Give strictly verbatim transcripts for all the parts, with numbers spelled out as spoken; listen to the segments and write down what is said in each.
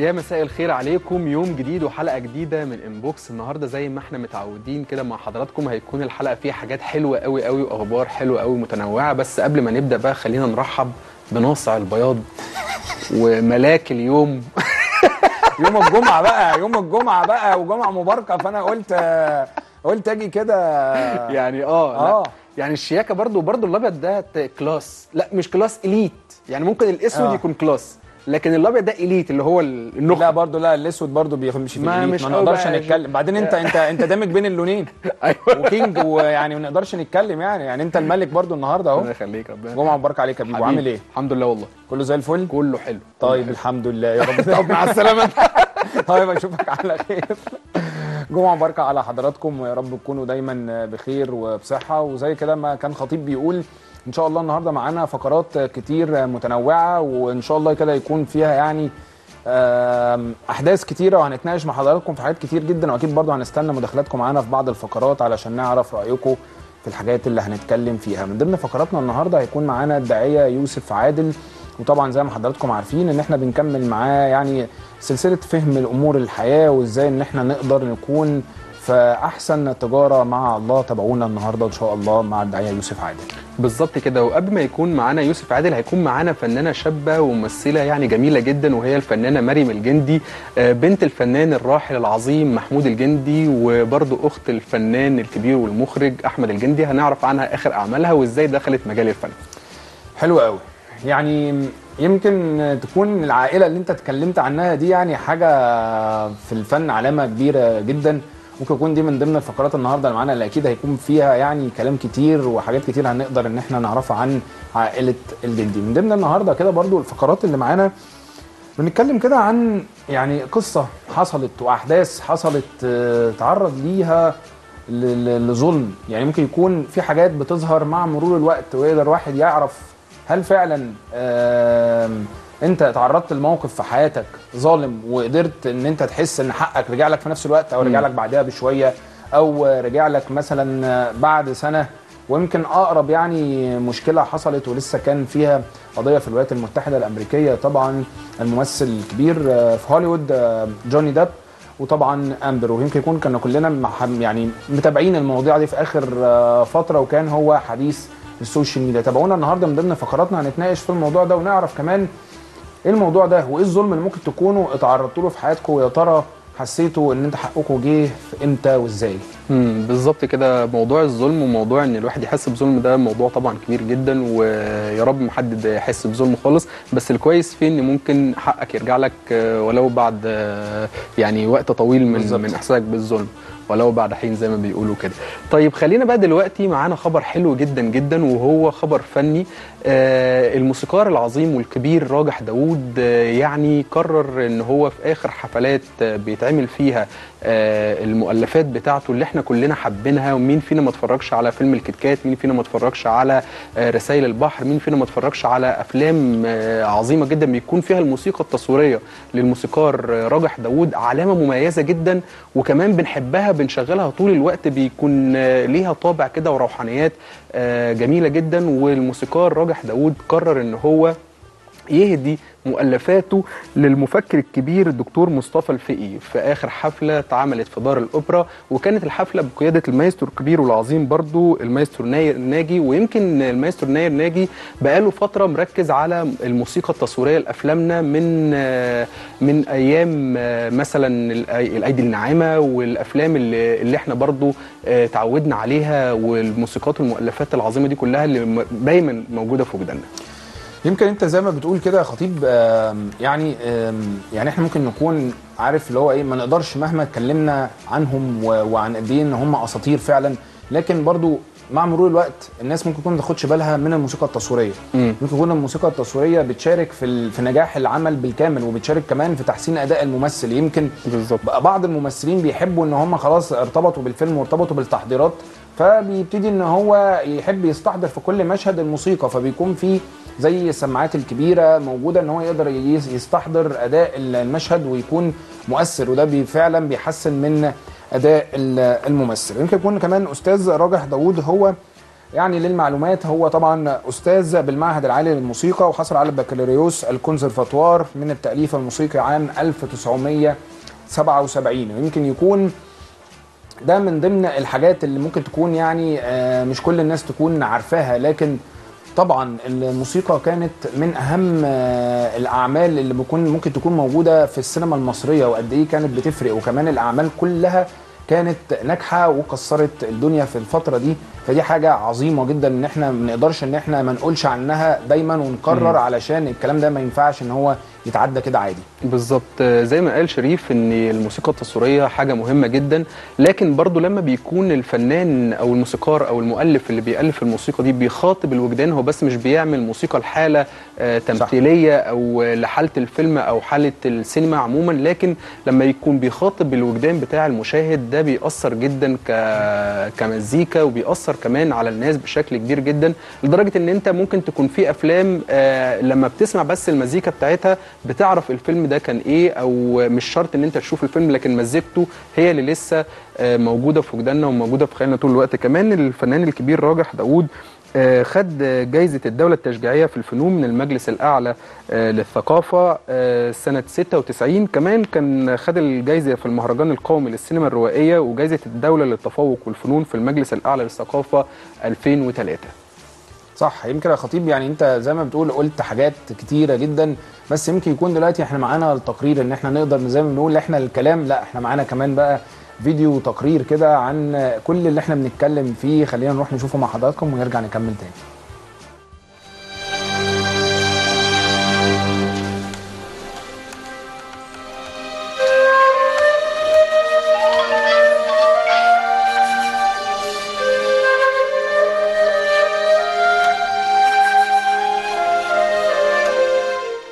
يا مساء الخير عليكم، يوم جديد وحلقه جديده من انبوكس. النهارده زي ما احنا متعودين كده مع حضراتكم، هيكون الحلقه فيها حاجات حلوه قوي قوي واخبار حلوه قوي متنوعه. بس قبل ما نبدا بقى خلينا نرحب بناصع البياض وملاك اليوم يوم الجمعه بقى، يوم الجمعه بقى وجمعه مباركه. فانا قلت قلت اجي كده يعني اه اه يعني الشياكه برضو برضو الابيض ده كلاس، لا مش كلاس اليت يعني، ممكن الاسود آه. يكون كلاس، لكن الابيض ده اليت اللي هو النخبه. لا برضه، لا الاسود برضه بيمشي في الاليت، ما نقدرش نتكلم. بعدين انت انت انت دامج بين اللونين وكينج، ويعني ما نقدرش نتكلم يعني يعني انت الملك برضه النهارده اهو. الله يخليك، ربنا جمعه مبارك عليك يا بيبو. عامل ايه؟ الحمد لله، والله كله زي الفل، كله حلو. طيب حلو. الحمد لله يا رب. طب مع السلامه. طيب اشوفك على خير. جمعه مباركه على حضراتكم، ويا رب تكونوا دايما بخير وبصحه. وزي كده ما كان خطيب بيقول، ان شاء الله النهارده معانا فقرات كتير متنوعه، وان شاء الله كده يكون فيها يعني احداث كتيره، وهنتناقش مع حضراتكم في حاجات كتير جدا. واكيد برضو هنستنى مداخلاتكم معانا في بعض الفقرات علشان نعرف رايكم في الحاجات اللي هنتكلم فيها. من ضمن فقراتنا النهارده هيكون معانا الداعيه يوسف عادل، وطبعا زي ما حضراتكم عارفين ان احنا بنكمل معاه يعني سلسله فهم الامور الحياه، وازاي ان احنا نقدر نكون فأحسن تجارة مع الله. تابعونا النهاردة إن شاء الله مع الداعية يوسف عادل. بالظبط كده، وقبل ما يكون معانا يوسف عادل هيكون معانا فنانة شابة وممثلة يعني جميلة جدا، وهي الفنانة مريم الجندي، بنت الفنان الراحل العظيم محمود الجندي، وبرضه أخت الفنان الكبير والمخرج أحمد الجندي. هنعرف عنها آخر أعمالها وإزاي دخلت مجال الفن. حلو قوي، يعني يمكن تكون العائلة اللي أنت تكلمت عنها دي يعني حاجة في الفن، علامة كبيرة جدا. ممكن يكون دي من ضمن الفقرات النهارده اللي معانا، اللي اكيد هيكون فيها يعني كلام كتير وحاجات كتير هنقدر ان احنا نعرفها عن عائله الجندي. من ضمن النهارده كده برضو الفقرات اللي معانا بنتكلم كده عن يعني قصه حصلت واحداث حصلت تعرض ليها لظلم. يعني ممكن يكون في حاجات بتظهر مع مرور الوقت، ويقدر واحد يعرف هل فعلا انت تعرضت لموقف في حياتك ظالم وقدرت ان انت تحس ان حقك رجع لك في نفس الوقت، او رجع لك بعدها بشويه، او رجع لك مثلا بعد سنه. ويمكن اقرب يعني مشكله حصلت ولسه كان فيها قضيه في الولايات المتحده الامريكيه، طبعا الممثل الكبير في هوليوود جوني ديب، وطبعا امبر. ويمكن يكون كنا كلنا يعني متابعين المواضيع دي في اخر فتره، وكان هو حديث السوشيال ميديا. تابعونا النهارده، من ضمن فقراتنا هنتناقش في الموضوع ده، ونعرف كمان ايه الموضوع ده، وايه الظلم اللي ممكن تكونوا اتعرضتوا له في حياتكم، ويا ترى حسيتوا ان انت حقكم جه في امتى وازاي؟ امم بالظبط كده. موضوع الظلم وموضوع ان الواحد يحس بظلم ده موضوع طبعا كبير جدا، ويا رب محدد يحس بظلم خالص. بس الكويس فيه ان ممكن حقك يرجع لك ولو بعد يعني وقت طويل من بالزبط. من احساسك بالظلم، ولو بعد حين زي ما بيقولوا كده. طيب خلينا بقى دلوقتي معانا خبر حلو جدا جدا، وهو خبر فني. آه الموسيقار العظيم والكبير راجح داوود آه يعني قرر ان هو في اخر حفلات آه بيتعمل فيها آه المؤلفات بتاعته اللي احنا كلنا حابينها. ومين فينا ما اتفرجش على فيلم الكتكات، مين فينا ما اتفرجش على آه رسائل البحر، مين فينا ما اتفرجش على افلام آه عظيمه جدا بيكون فيها الموسيقى التصويريه للموسيقار آه راجح داوود علامه مميزه جدا، وكمان بنحبها بنشغلها طول الوقت، بيكون ليها طابع كده وروحانيات جميله جدا. والموسيقار راجح داوود قرر ان هو يهدي مؤلفاته للمفكر الكبير الدكتور مصطفى الفقي في اخر حفله اتعملت في دار الاوبرا، وكانت الحفله بقياده المايسترو الكبير والعظيم برضو المايسترو ناير ناجي. ويمكن المايسترو ناير ناجي بقاله فتره مركز على الموسيقى التصويريه لافلامنا من من ايام مثلا الايدي الناعمه والافلام اللي, اللي احنا برضو تعودنا عليها، والموسيقات والمؤلفات العظيمه دي كلها اللي دايما موجوده في وجداننا. يمكن انت زي ما بتقول كده يا خطيب، يعني يعني احنا ممكن نكون عارف اللي هو ايه، ما نقدرش مهما اتكلمنا عنهم وعن قد ايه ان هم اساطير فعلا، لكن برضو مع مرور الوقت الناس ممكن تكون ما تاخدش بالها من الموسيقى التصويريه. ممكن تكون الموسيقى التصويريه بتشارك في في نجاح العمل بالكامل، وبتشارك كمان في تحسين اداء الممثل. يمكن بالظبط بعض الممثلين بيحبوا ان هم خلاص ارتبطوا بالفيلم وارتبطوا بالتحضيرات، فبيبتدي ان هو يحب يستحضر في كل مشهد الموسيقى، فبيكون في زي السماعات الكبيره موجوده ان هو يقدر يستحضر اداء المشهد ويكون مؤثر، وده فعلا بيحسن من اداء الممثل. يمكن يكون كمان استاذ راجح داوود هو يعني للمعلومات هو طبعا أستاذ بالمعهد العالي للموسيقى، وحصل على البكالوريوس الكونسرفاتوار من التأليف الموسيقي عام ألف وتسعمية سبعة وسبعين. ويمكن يكون ده من ضمن الحاجات اللي ممكن تكون يعني مش كل الناس تكون عارفاها، لكن طبعا الموسيقى كانت من أهم الأعمال اللي ممكن تكون موجودة في السينما المصرية، وقد إيه كانت بتفرق، وكمان الأعمال كلها كانت ناجحة وكسرت الدنيا في الفترة دي. فدي حاجة عظيمة جدا ان احنا ما نقدرش ان احنا ما نقولش عنها دايما ونكرر، علشان الكلام ده ما ينفعش ان هو يتعدى كده عادي. بالظبط زي ما قال شريف ان الموسيقى التصويرية حاجة مهمة جدا، لكن برضو لما بيكون الفنان او الموسيقار او المؤلف اللي بيألف الموسيقى دي بيخاطب الوجدان، هو بس مش بيعمل موسيقى لحالة تمثيلية او لحالة الفيلم او حالة السينما عموما، لكن لما يكون بيخاطب الوجدان بتاع المشاهد ده بيأثر جدا كمزيكا، وبيأثر كمان على الناس بشكل كبير جدا، لدرجه ان انت ممكن تكون في افلام آه لما بتسمع بس المزيكا بتاعتها بتعرف الفيلم ده كان ايه، او مش شرط ان انت تشوف الفيلم، لكن مزيكته هي اللي لسه آه موجوده في وجداننا وموجوده في خيالنا طول الوقت. كمان الفنان الكبير راجح داوود آه خد جائزه الدوله التشجيعيه في الفنون من المجلس الاعلى آه للثقافه آه سنه ستة وتسعين، كمان كان خد الجائزه في المهرجان القومي للسينما الروائيه، وجائزه الدوله للتفوق والفنون في المجلس الاعلى للثقافه ألفين وتلاتة. صح. يمكن يا خطيب يعني انت زي ما بتقول قلت حاجات كتيره جدا، بس يمكن يكون دلوقتي احنا معانا التقرير ان احنا نقدر زي ما بنقول احنا الكلام، لا احنا معانا كمان بقى فيديو تقرير كده عن كل اللي احنا بنتكلم فيه. خلينا نروح نشوفه مع حضراتكم ونرجع نكمل تاني.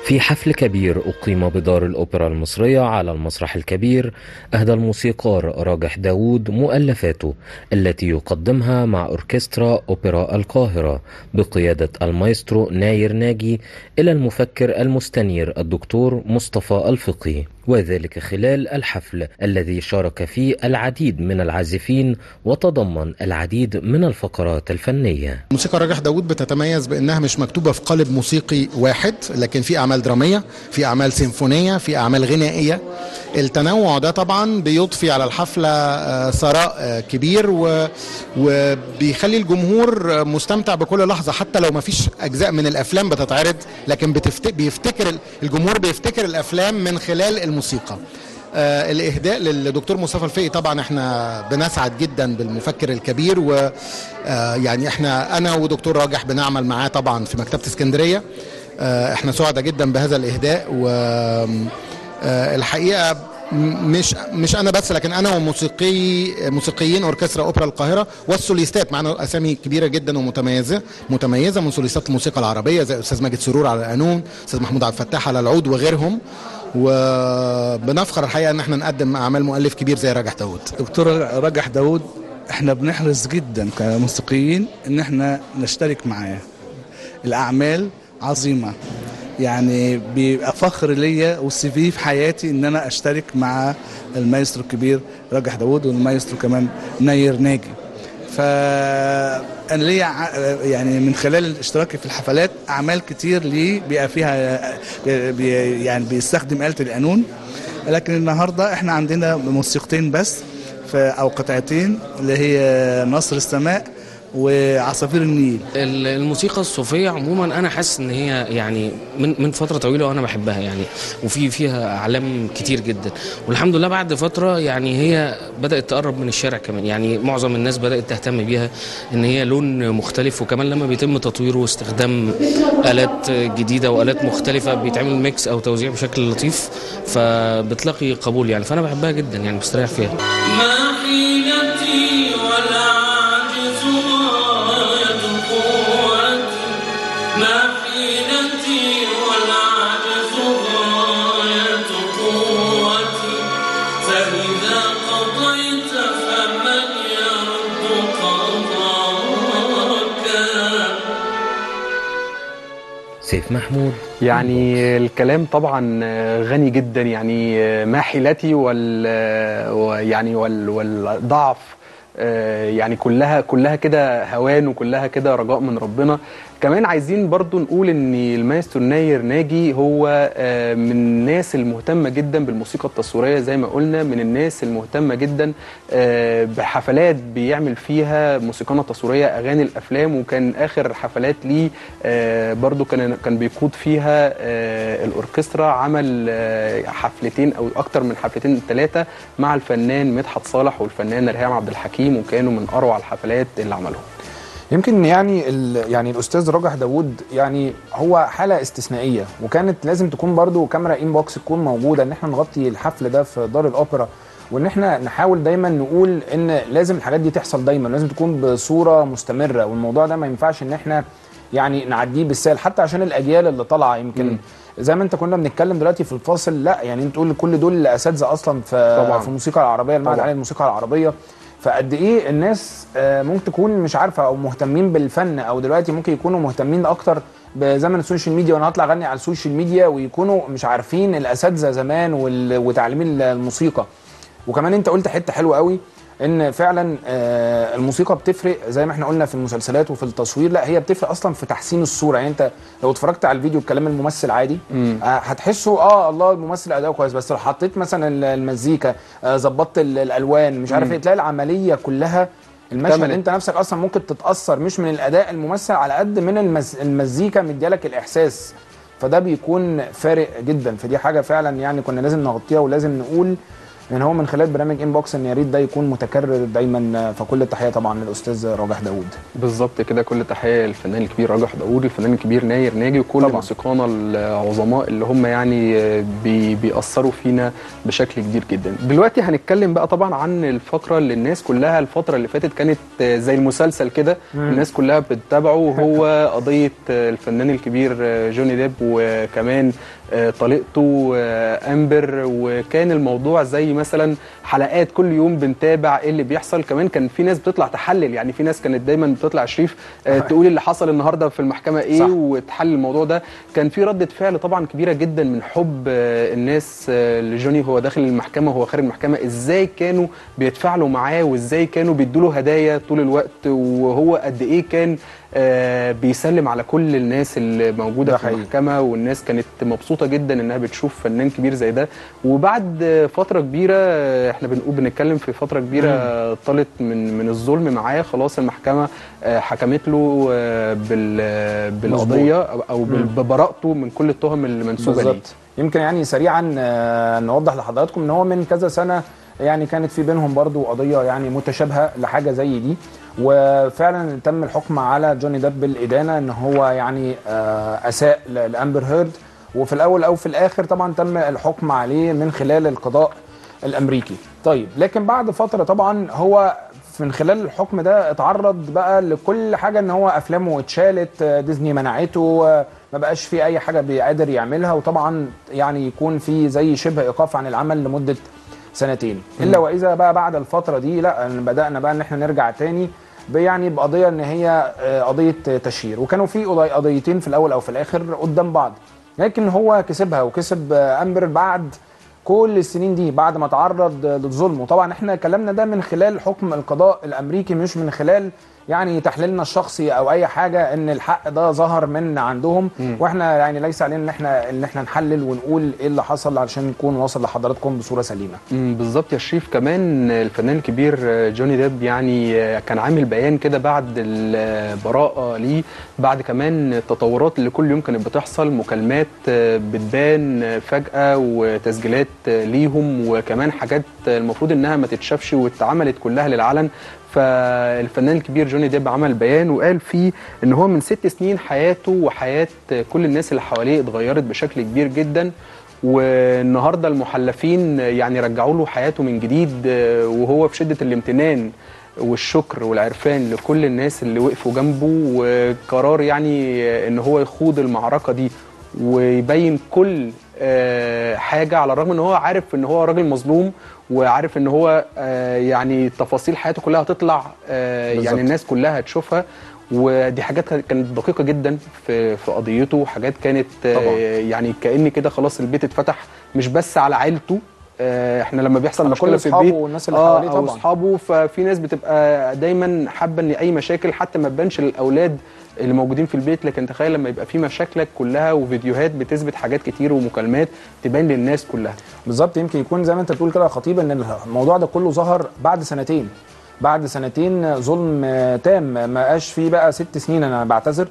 في حفل كبير أقيم بدار الأوبرا المصرية على المسرح الكبير، أهدى الموسيقار راجح داوود مؤلفاته التي يقدمها مع أوركسترا أوبرا القاهرة بقيادة المايسترو ناير ناجي إلى المفكر المستنير الدكتور مصطفى الفقي، وذلك خلال الحفل الذي شارك فيه العديد من العازفين وتضمن العديد من الفقرات الفنية. موسيقى راجح داوود بتتميز بأنها مش مكتوبة في قالب موسيقي واحد، لكن في أعمال درامية، في أعمال سيمفونية، في أعمال غنائية. التنوع ده طبعا بيضفي على الحفلة ثراء كبير وبيخلي الجمهور مستمتع بكل لحظة، حتى لو ما فيش أجزاء من الأفلام بتتعرض، لكن بيفتكر الجمهور بيفتكر الأفلام من خلال الموسيقى. آه الاهداء للدكتور مصطفى الفقي، طبعا احنا بنسعد جدا بالمفكر الكبير، ويعني احنا انا ودكتور راجح بنعمل معاه طبعا في مكتبه اسكندريه. آه احنا سعداء جدا بهذا الاهداء، والحقيقه مش مش انا بس، لكن انا وموسيقي موسيقيين اوركسترا اوبرا القاهره والسوليستات، معانا اسامي كبيره جدا ومتميزه متميزه من سوليستات الموسيقى العربيه زي استاذ ماجد سرور على القانون، استاذ محمود عبد الفتاح على العود وغيرهم، وبنفخر الحقيقه ان احنا نقدم اعمال مؤلف كبير زي راجح داوود. دكتور راجح داوود احنا بنحرص جدا كموسيقيين ان احنا نشترك معاه. الاعمال عظيمه، يعني بيبقى فخر ليا والسي في في حياتي ان انا اشترك مع المايسترو الكبير راجح داوود والمايسترو كمان ناير ناجي. فأنا ليا يعني من خلال اشتراكي في الحفلات أعمال كتير ليه بيبقى فيها بي يعني بيستخدم آلة القانون، لكن النهارده احنا عندنا موسيقتين بس أو قطعتين اللي هي نصر السماء وعصافير النيل. الموسيقى الصوفيه عموما انا حاسس ان هي يعني من من فتره طويله وانا بحبها يعني، وفي فيها اعلام كتير جدا، والحمد لله بعد فتره يعني هي بدات تقرب من الشارع كمان، يعني معظم الناس بدات تهتم بيها ان هي لون مختلف، وكمان لما بيتم تطويره واستخدام الات جديده والات مختلفه بيتعمل ميكس او توزيع بشكل لطيف، فبتلاقي قبول يعني، فانا بحبها جدا يعني بستريح فيها. سيف محمود. يعني الكلام طبعا غني جدا، يعني ما حيلتي وال يعني والضعف يعني كلها كلها كده هوان وكلها كده رجاء من ربنا. كمان عايزين برضو نقول ان المايسترو ناير ناجي هو من الناس المهتمه جدا بالموسيقى التصويريه زي ما قلنا، من الناس المهتمه جدا بحفلات بيعمل فيها موسيقى تصويريه اغاني الافلام، وكان اخر حفلات ليه برضو كان كان بيقود فيها الاوركسترا، عمل حفلتين او اكتر من حفلتين ثلاثه مع الفنان مدحت صالح والفنانه ريهام عبد الحكيم، وكانوا من اروع الحفلات اللي عملهم. يمكن يعني يعني الاستاذ راجح داوود يعني هو حاله استثنائيه، وكانت لازم تكون برضو كاميرا ان بوكس تكون موجوده ان احنا نغطي الحفل ده في دار الاوبرا، وان احنا نحاول دايما نقول ان لازم الحاجات دي تحصل دايما، لازم تكون بصوره مستمره، والموضوع ده ما ينفعش ان احنا يعني نعديه بالسهل حتى عشان الاجيال اللي طالعه. يمكن م. زي ما انت كنا بنتكلم دلوقتي في الفاصل، لا يعني انت تقول كل دول اساتذه اصلا في طبعاً. في الموسيقى العربيه، المعهد العالي للموسيقى العربيه، فقد ايه الناس ممكن تكون مش عارفه او مهتمين بالفن، او دلوقتي ممكن يكونوا مهتمين اكتر بزمن السوشيال ميديا، وانا هطلع اغني على السوشيال ميديا، ويكونوا مش عارفين الاساتذه زمان وتعليم الموسيقى. وكمان انت قلت حته حلوه قوي ان فعلا الموسيقى بتفرق زي ما احنا قلنا في المسلسلات وفي التصوير، لا هي بتفرق اصلا في تحسين الصوره. يعني انت لو اتفرجت على الفيديو بكلام الممثل عادي هتحسه اه الله الممثل اداؤه كويس، بس لو حطيت مثلا المزيكا ظبطت آه الالوان مش عارف ايه، تلاقي العمليه كلها المشهد انت نفسك اصلا ممكن تتاثر مش من الاداء الممثل على قد من المز... المزيكا مديالك الاحساس، فده بيكون فارق جدا. فدي حاجه فعلا يعني كنا لازم نغطيها، ولازم نقول يعني هو من خلال برنامج انبوكس ان يا ريت ده يكون متكرر دايما. فكل التحيه طبعا للاستاذ راجح داوود. بالظبط كده، كل التحيه للفنان الكبير راجح داوود، الفنان الكبير ناير ناجي، وكل موسيقانا العظماء اللي هم يعني بي بيأثروا فينا بشكل كبير جدا. دلوقتي هنتكلم بقى طبعا عن الفقره اللي الناس كلها الفتره اللي فاتت كانت زي المسلسل كده الناس كلها بتتابعه، وهو قضيه الفنان الكبير جوني ديب وكمان طليقته أمبر. وكان الموضوع زي مثلا حلقات كل يوم بنتابع ايه اللي بيحصل. كمان كان في ناس بتطلع تحلل، يعني في ناس كانت دايما بتطلع شريف تقول اللي حصل النهارده في المحكمه ايه وتحلل الموضوع ده. كان في رده فعل طبعا كبيره جدا من حب الناس لجوني، هو داخل المحكمه وهو خارج المحكمه ازاي كانوا بيتفاعلوا معاه، وازاي كانوا بيدوا له هدايا طول الوقت، وهو قد ايه كان آه بيسلم على كل الناس اللي موجوده في المحكمه، والناس كانت مبسوطه جدا انها بتشوف فنان كبير زي ده. وبعد آه فتره كبيره آه احنا بنقول بنتكلم في فتره كبيره آه طالت من من الظلم معاه، خلاص المحكمه آه حكمت له آه بال بالقضيه او ببراءته من كل التهم اللي منسوبه ليه. يمكن يعني سريعا آه نوضح لحضراتكم ان هو من كذا سنه يعني كانت في بينهم برضو قضيه يعني متشابهه لحاجه زي دي، وفعلا تم الحكم على جوني ديب بالإدانة ان هو يعني اساء لأمبر هيرد، وفي الاول او في الاخر طبعا تم الحكم عليه من خلال القضاء الامريكي. طيب لكن بعد فتره طبعا هو من خلال الحكم ده اتعرض بقى لكل حاجه، ان هو افلامه اتشالت، ديزني منعته، ما بقاش في اي حاجه بيقدر يعملها، وطبعا يعني يكون في زي شبه ايقاف عن العمل لمده سنتين. الا واذا بقى بعد الفتره دي لا بدانا بقى ان احنا نرجع تاني يعني بقضيه ان هي قضيه تشهير، وكانوا في قضيتين في الاول او في الاخر قدام بعض، لكن هو كسبها وكسب امبر بعد كل السنين دي بعد ما تعرض للظلم. وطبعا احنا كلامنا ده من خلال حكم القضاء الامريكي، مش من خلال يعني تحليلنا الشخصي او اي حاجه، ان الحق ده ظهر من عندهم م. واحنا يعني ليس علينا ان احنا ان احنا نحلل ونقول ايه اللي حصل عشان نكون واصل لحضراتكم بصوره سليمه. بالظبط يا شريف. كمان الفنان الكبير جوني ديب يعني كان عامل بيان كده بعد البراءه ليه، بعد كمان التطورات اللي كل يوم كانت بتحصل، مكالمات بتبان فجاه وتسجيلات ليهم، وكمان حاجات المفروض انها ما تتشافش واتعملت كلها للعلن. فالفنان الكبير جوني ديب عمل بيان وقال فيه ان هو من ست سنين حياته وحياة كل الناس اللي حواليه اتغيرت بشكل كبير جدا، والنهارده المحلفين يعني رجعوا له حياته من جديد، وهو في شدة الامتنان والشكر والعرفان لكل الناس اللي وقفوا جنبه، وقرار يعني ان هو يخوض المعركة دي ويبين كل حاجة، على الرغم ان هو عارف ان هو راجل مظلوم، وعارف ان هو يعني تفاصيل حياته كلها هتطلع يعني الناس كلها هتشوفها، ودي حاجات كانت دقيقة جدا في في قضيته، حاجات كانت طبعا. يعني كأن كده خلاص البيت اتفتح مش بس على عيلته احنا لما بيحصل مشكله في البيت والناس اللي حواليه طبعا واصحابه، ففي ناس بتبقى دايما حابه ان اي مشاكل حتى ما تبانش للاولاد اللي موجودين في البيت، لكن تخيل لما يبقى في مشاكلك كلها وفيديوهات بتثبت حاجات كتير ومكالمات تبان للناس كلها. بالظبط، يمكن يكون زي ما انت بتقول كده يا خطيب ان الموضوع ده كله ظهر بعد سنتين، بعد سنتين ظلم تام، ما بقاش فيه بقى ست سنين، انا بعتذر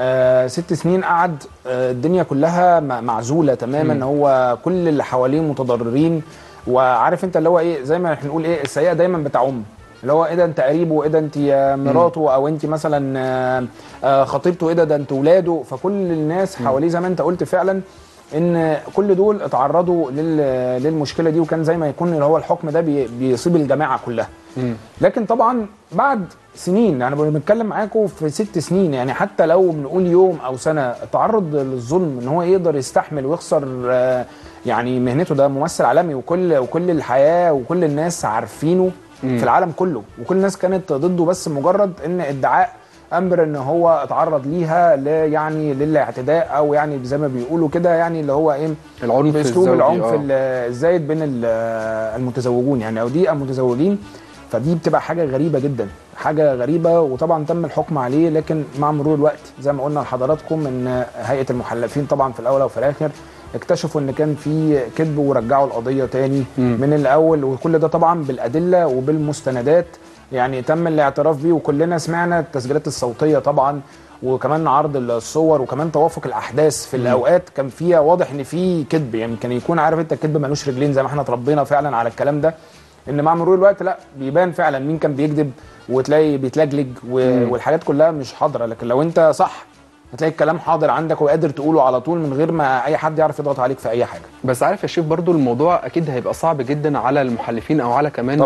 آه ست سنين قعد آه الدنيا كلها معزوله تماما، م. هو كل اللي حواليه متضررين، وعارف انت اللي هو ايه زي ما احنا نقول ايه السيئه دايما بتعم، اللي هو ايه ده انت قريبه، ايه ده انت مراته، او انت مثلا آه آه خطيبته، ايه ده ده انت ولاده، فكل الناس حواليه زي ما انت قلت فعلا ان كل دول اتعرضوا للمشكله دي، وكان زي ما يكون اللي هو الحكم ده بيصيب الجماعه كلها. م. لكن طبعا بعد سنين، يعني بنتكلم معاكم في ست سنين، يعني حتى لو بنقول يوم او سنه التعرض للظلم ان هو يقدر يستحمل ويخسر يعني مهنته، ده ممثل عالمي وكل وكل الحياه وكل الناس عارفينه م. في العالم كله، وكل الناس كانت ضده، بس مجرد ان ادعاء امبر ان هو اتعرض ليها يعني للاعتداء، او يعني زي ما بيقولوا كده يعني اللي هو ايه العنف، اسلوب العنف الزايد بين المتزوجون يعني او دي المتزوجين، فدي بتبقى حاجه غريبه جدا، حاجه غريبه، وطبعا تم الحكم عليه، لكن مع مرور الوقت زي ما قلنا لحضراتكم ان هيئه المحلفين طبعا في الاول وفي الاخر اكتشفوا ان كان في كذب ورجعوا القضيه تاني م. من الاول، وكل ده طبعا بالادله وبالمستندات يعني تم الاعتراف بيه، وكلنا سمعنا التسجيلات الصوتيه طبعا، وكمان عرض الصور، وكمان توافق الاحداث في الاوقات كان فيها واضح ان في كذب، يعني كان يكون عارف انت الكذب مالوش رجلين زي ما احنا اتربينا فعلا على الكلام ده، ان مع مرور الوقت لا بيبان فعلا مين كان بيكذب، وتلاقي بيتلجلج والحاجات كلها مش حاضره، لكن لو انت صح هتلاقي الكلام حاضر عندك وقادر تقوله على طول من غير ما اي حد يعرف يضغط عليك في اي حاجه. بس عارف يا شيف برضو الموضوع اكيد هيبقى صعب جدا على المحلفين او على كمان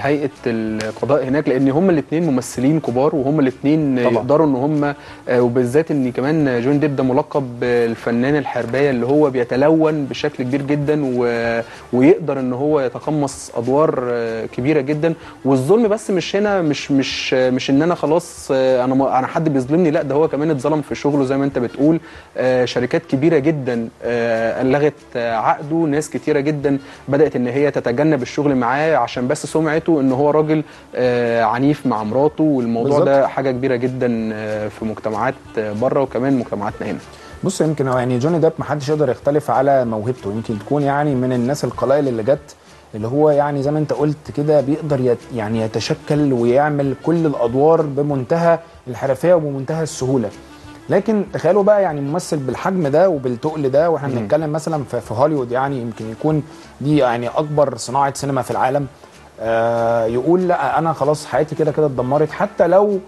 هيئه القضاء هناك، لان هما الاثنين ممثلين كبار وهما الاثنين يقدروا ان هما، وبالذات ان كمان جوني ديب ده ملقب بالفنان الحربايه اللي هو بيتلون بشكل كبير جدا و... ويقدر ان هو يتقمص ادوار كبيره جدا. والظلم بس مش هنا، مش مش مش ان انا خلاص انا انا حد بيظلمني، لا ده هو كمان اتظلم في شغله زي ما انت بتقول، آه شركات كبيره جدا آه لغت آه عقده، ناس كتيره جدا بدات ان هي تتجنب الشغل معاه عشان بس سمعته ان هو راجل آه عنيف مع مراته، والموضوع بالزبط. ده حاجه كبيره جدا آه في مجتمعات آه بره وكمان مجتمعاتنا هنا. بص يمكن يعني جوني ديب ما حدش يقدر يختلف على موهبته، يمكن تكون يعني من الناس القلائل اللي جت اللي هو يعني زي ما انت قلت كده بيقدر يت يعني يتشكل ويعمل كل الادوار بمنتهى الحرفيه وبمنتهى السهوله. لكن تخيلوا بقى يعني ممثل بالحجم ده وبالتقل ده، واحنا بنتكلم مثلا في هوليوود يعني يمكن يكون دي يعني اكبر صناعه سينما في العالم، آه يقول لا انا خلاص حياتي كده كده اتدمرت، حتى لو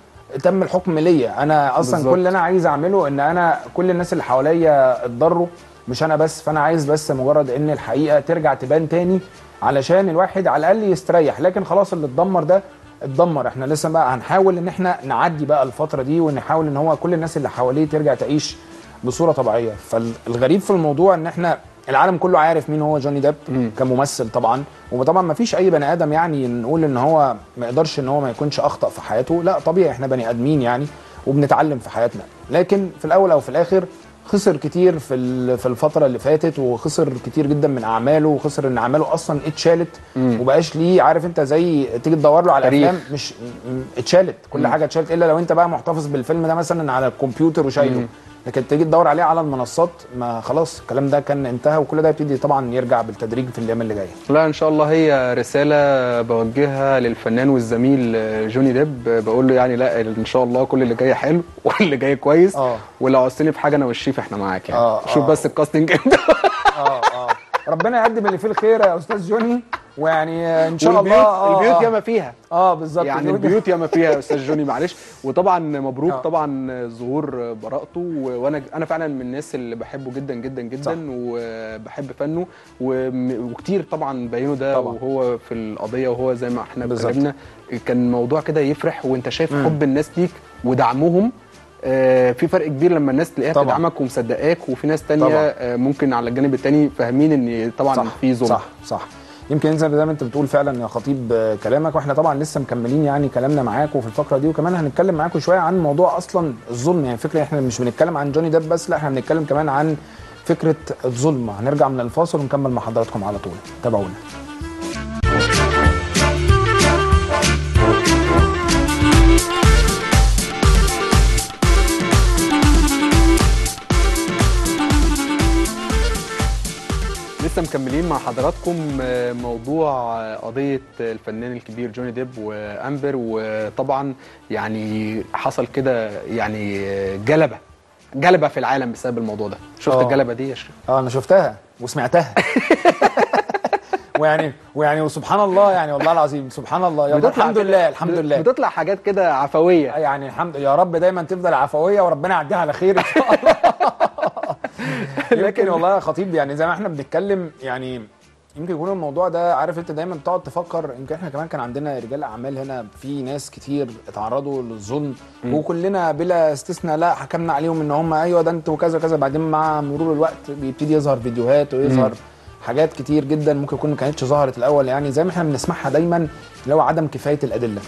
تم الحكم ليا انا اصلا بالزبط. كل اللي انا عايز اعمله ان انا كل الناس اللي حواليا اتضروا مش انا بس، فانا عايز بس مجرد ان الحقيقه ترجع تبان تاني علشان الواحد على الاقل يستريح، لكن خلاص اللي اتدمر ده اتدمر، احنا لسه بقى هنحاول ان احنا نعدي بقى الفتره دي، ونحاول ان هو كل الناس اللي حواليه ترجع تعيش بصوره طبيعيه. فالغريب في الموضوع ان احنا العالم كله عارف مين هو جوني ديب كممثل طبعا، وطبعا ما فيش اي بني ادم يعني نقول ان هو ما يقدرش ان هو ما يكونش اخطا في حياته، لا طبيعي احنا بني ادمين يعني وبنتعلم في حياتنا، لكن في الاول او في الاخر خسر كتير في في الفتره اللي فاتت، وخسر كتير جدا من اعماله، وخسر ان اعماله اصلا اتشالت ومبقاش ليه عارف انت زي تيجي تدور له على افلام مش اتشالت كل مم. حاجه اتشالت، الا لو انت بقى محتفظ بالفيلم ده مثلا على الكمبيوتر وشايله، لكن تيجي تدور عليه على المنصات ما خلاص الكلام ده كان انتهى، وكل ده يبتدي طبعا يرجع بالتدريج في الايام اللي جايه. لا ان شاء الله هي رساله بوجهها للفنان والزميل جوني ديب، بقول له يعني لا ان شاء الله كل اللي جاي حلو واللي جاي كويس، آه. ولو عوزتني في حاجه انا والشيف احنا معاك يعني، آه شوف آه. بس الكاستنج امتى. اه اه ربنا يقدم اللي فيه الخير يا استاذ جوني، ويعني ان شاء الله آه البيوت ياما فيها، اه بالظبط يعني البيوت ياما فيها يا استاذ جوني معلش. وطبعا مبروك آه. طبعا ظهور براءته، وانا انا فعلا من الناس اللي بحبه جدا جدا جدا صح. وبحب فنه وكتير طبعا بينه ده طبعا. وهو في القضيه وهو زي ما احنا بنتكلمنا كان موضوع كده يفرح، وانت شايف م. حب الناس ليك ودعمهم، آه في فرق كبير لما الناس تلاقيها بتدعمك ومصدقاك، وفي ناس ثانيه آه ممكن على الجانب الثاني فاهمين ان طبعا في ظلم. صح صح يمكن زي ما انت بتقول فعلا يا خطيب كلامك، واحنا طبعا لسه مكملين يعني كلامنا معاكم في الفقره دي، وكمان هنتكلم معاكم شويه عن موضوع اصلا الظلم، يعني فكره احنا مش بنتكلم عن جوني ديب بس، لا احنا بنتكلم كمان عن فكرة الظلمة. هنرجع من الفاصل ونكمل مع حضراتكم على طول، تابعونا. لسه مكملين مع حضراتكم موضوع قضية الفنان الكبير جوني ديب وأمبر، وطبعا يعني حصل كده يعني جلبة جلبة في العالم بسبب الموضوع ده. شفت أوه. الجلبة دي يا شريف؟ اه انا شفتها وسمعتها ويعني ويعني وسبحان الله، يعني والله العظيم سبحان الله يا رب. الحمد لله الحمد لله بتطلع حاجات كده عفوية، يعني الحمد يا رب دايما تفضل عفوية وربنا يعديها على خير ان شاء الله لكن والله يا خطيب، يعني زي ما احنا بنتكلم، يعني يمكن يكون الموضوع ده، عارف انت دايما بتقعد تفكر، يمكن احنا كمان كان عندنا رجال اعمال هنا، في ناس كتير اتعرضوا للظلم وكلنا بلا استثناء لا حكمنا عليهم ان هم ايوه ده انتوا وكذا وكذا. بعدين مع مرور الوقت بيبتدي يظهر فيديوهات ويظهر مم. حاجات كتير جدا ممكن يكون ما كانتش ظهرت الاول، يعني زي ما احنا بنسمعها دايما اللي هو عدم كفايه الادله.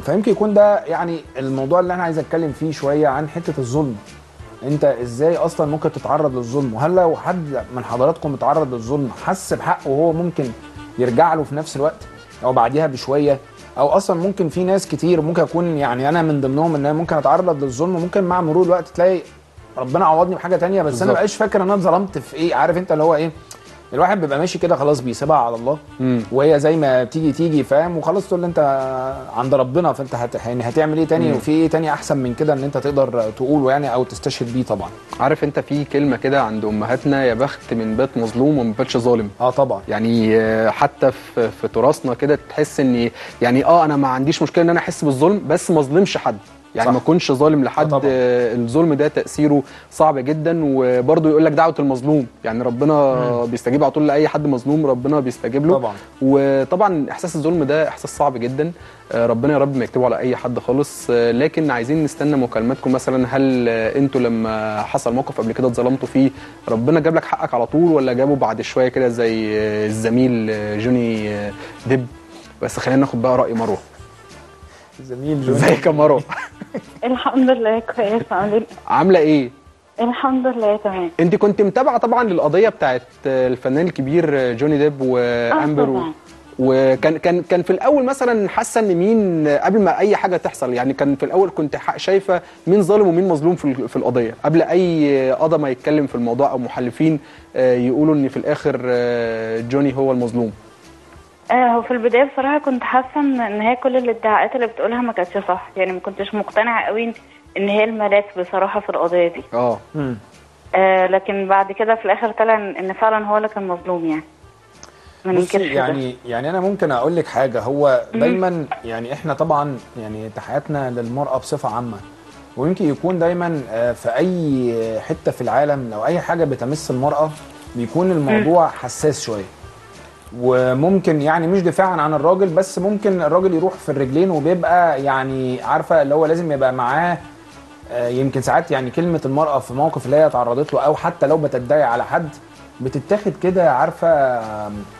فيمكن يكون ده يعني الموضوع اللي انا عايز اتكلم فيه شويه عن حته الظلم. انت ازاي اصلا ممكن تتعرض للظلم؟ وهل لو حد من حضراتكم اتعرض للظلم حس بحقه وهو ممكن يرجع له في نفس الوقت او بعديها بشويه؟ او اصلا ممكن في ناس كتير ممكن اكون يعني انا من ضمنهم ان انا ممكن اتعرض للظلم، وممكن مع مرور الوقت تلاقي ربنا عوضني بحاجه ثانيه، بس بالزبط. انا ما بقاش فاكر ان انا اتظلمت في ايه، عارف انت اللي هو ايه؟ الواحد بيبقى ماشي كده خلاص بيسيبها على الله مم. وهي زي ما بتيجي تيجي، فاهم؟ وخلاص تقول انت عند ربنا، فانت هت... يعني هتعمل ايه تاني؟ مم. وفي ايه تاني احسن من كده ان انت تقدر تقوله يعني او تستشهد بيه؟ طبعا عارف انت في كلمه كده عند امهاتنا، يا بخت من بيت مظلوم وما بيتش ظالم. اه طبعا يعني حتى في, في تراثنا كده تحس ان يعني اه انا ما عنديش مشكله ان انا احس بالظلم، بس ما اظلمش حد، يعني صح. ما كنش ظالم لحد. آه الظلم ده تأثيره صعب جدا، وبرضه يقول لك دعوة المظلوم، يعني ربنا مم. بيستجيب على طول لأي حد مظلوم، ربنا بيستجيب له طبعا. وطبعا إحساس الظلم ده إحساس صعب جدا، آه ربنا يا رب ما يكتبه على أي حد خالص. آه لكن عايزين نستنى مكالماتكم، مثلا هل آه أنتوا لما حصل موقف قبل كده اتظلمتوا فيه ربنا جاب لك حقك على طول، ولا جابه بعد شوية كده زي آه الزميل آه جوني آه ديب؟ بس خلينا ناخد بقى رأي مروه. زميل جوني، ازيك يا مروه؟ الحمد لله كويسه، عامله عامله ايه؟ الحمد لله تمام. انت كنت متابعه طبعا للقضيه بتاعت الفنان الكبير جوني ديب وامبر و... وكان كان كان في الاول مثلا حاسه ان مين قبل ما اي حاجه تحصل، يعني كان في الاول كنت شايفه مين ظالم ومين مظلوم في في القضيه قبل اي قضاء ما يتكلم في الموضوع او محلفين يقولوا ان في الاخر جوني هو المظلوم؟ هو في البدايه بصراحه كنت حاسه ان هي كل الادعاءات اللي بتقولها ما كانتش صح، يعني ما كنتش مقتنعه قوي ان هي الملاك بصراحه في القضيه دي. اه امم لكن بعد كده في الاخر طلع ان فعلا هو اللي كان مظلوم، يعني ما ننكرش ده. يعني يعني انا ممكن اقول لك حاجه، هو دايما يعني احنا طبعا يعني تحياتنا للمراه بصفه عامه، ويمكن يكون دايما في اي حته في العالم لو اي حاجه بتمس المراه بيكون الموضوع مم. حساس شويه، وممكن يعني مش دفاعا عن الراجل، بس ممكن الراجل يروح في الرجلين وبيبقى يعني عارفه اللي هو لازم يبقى معاه يمكن ساعات يعني كلمه المراه في موقف اللي هي اتعرضت له، او حتى لو بتدعي على حد بتتاخد كده عارفه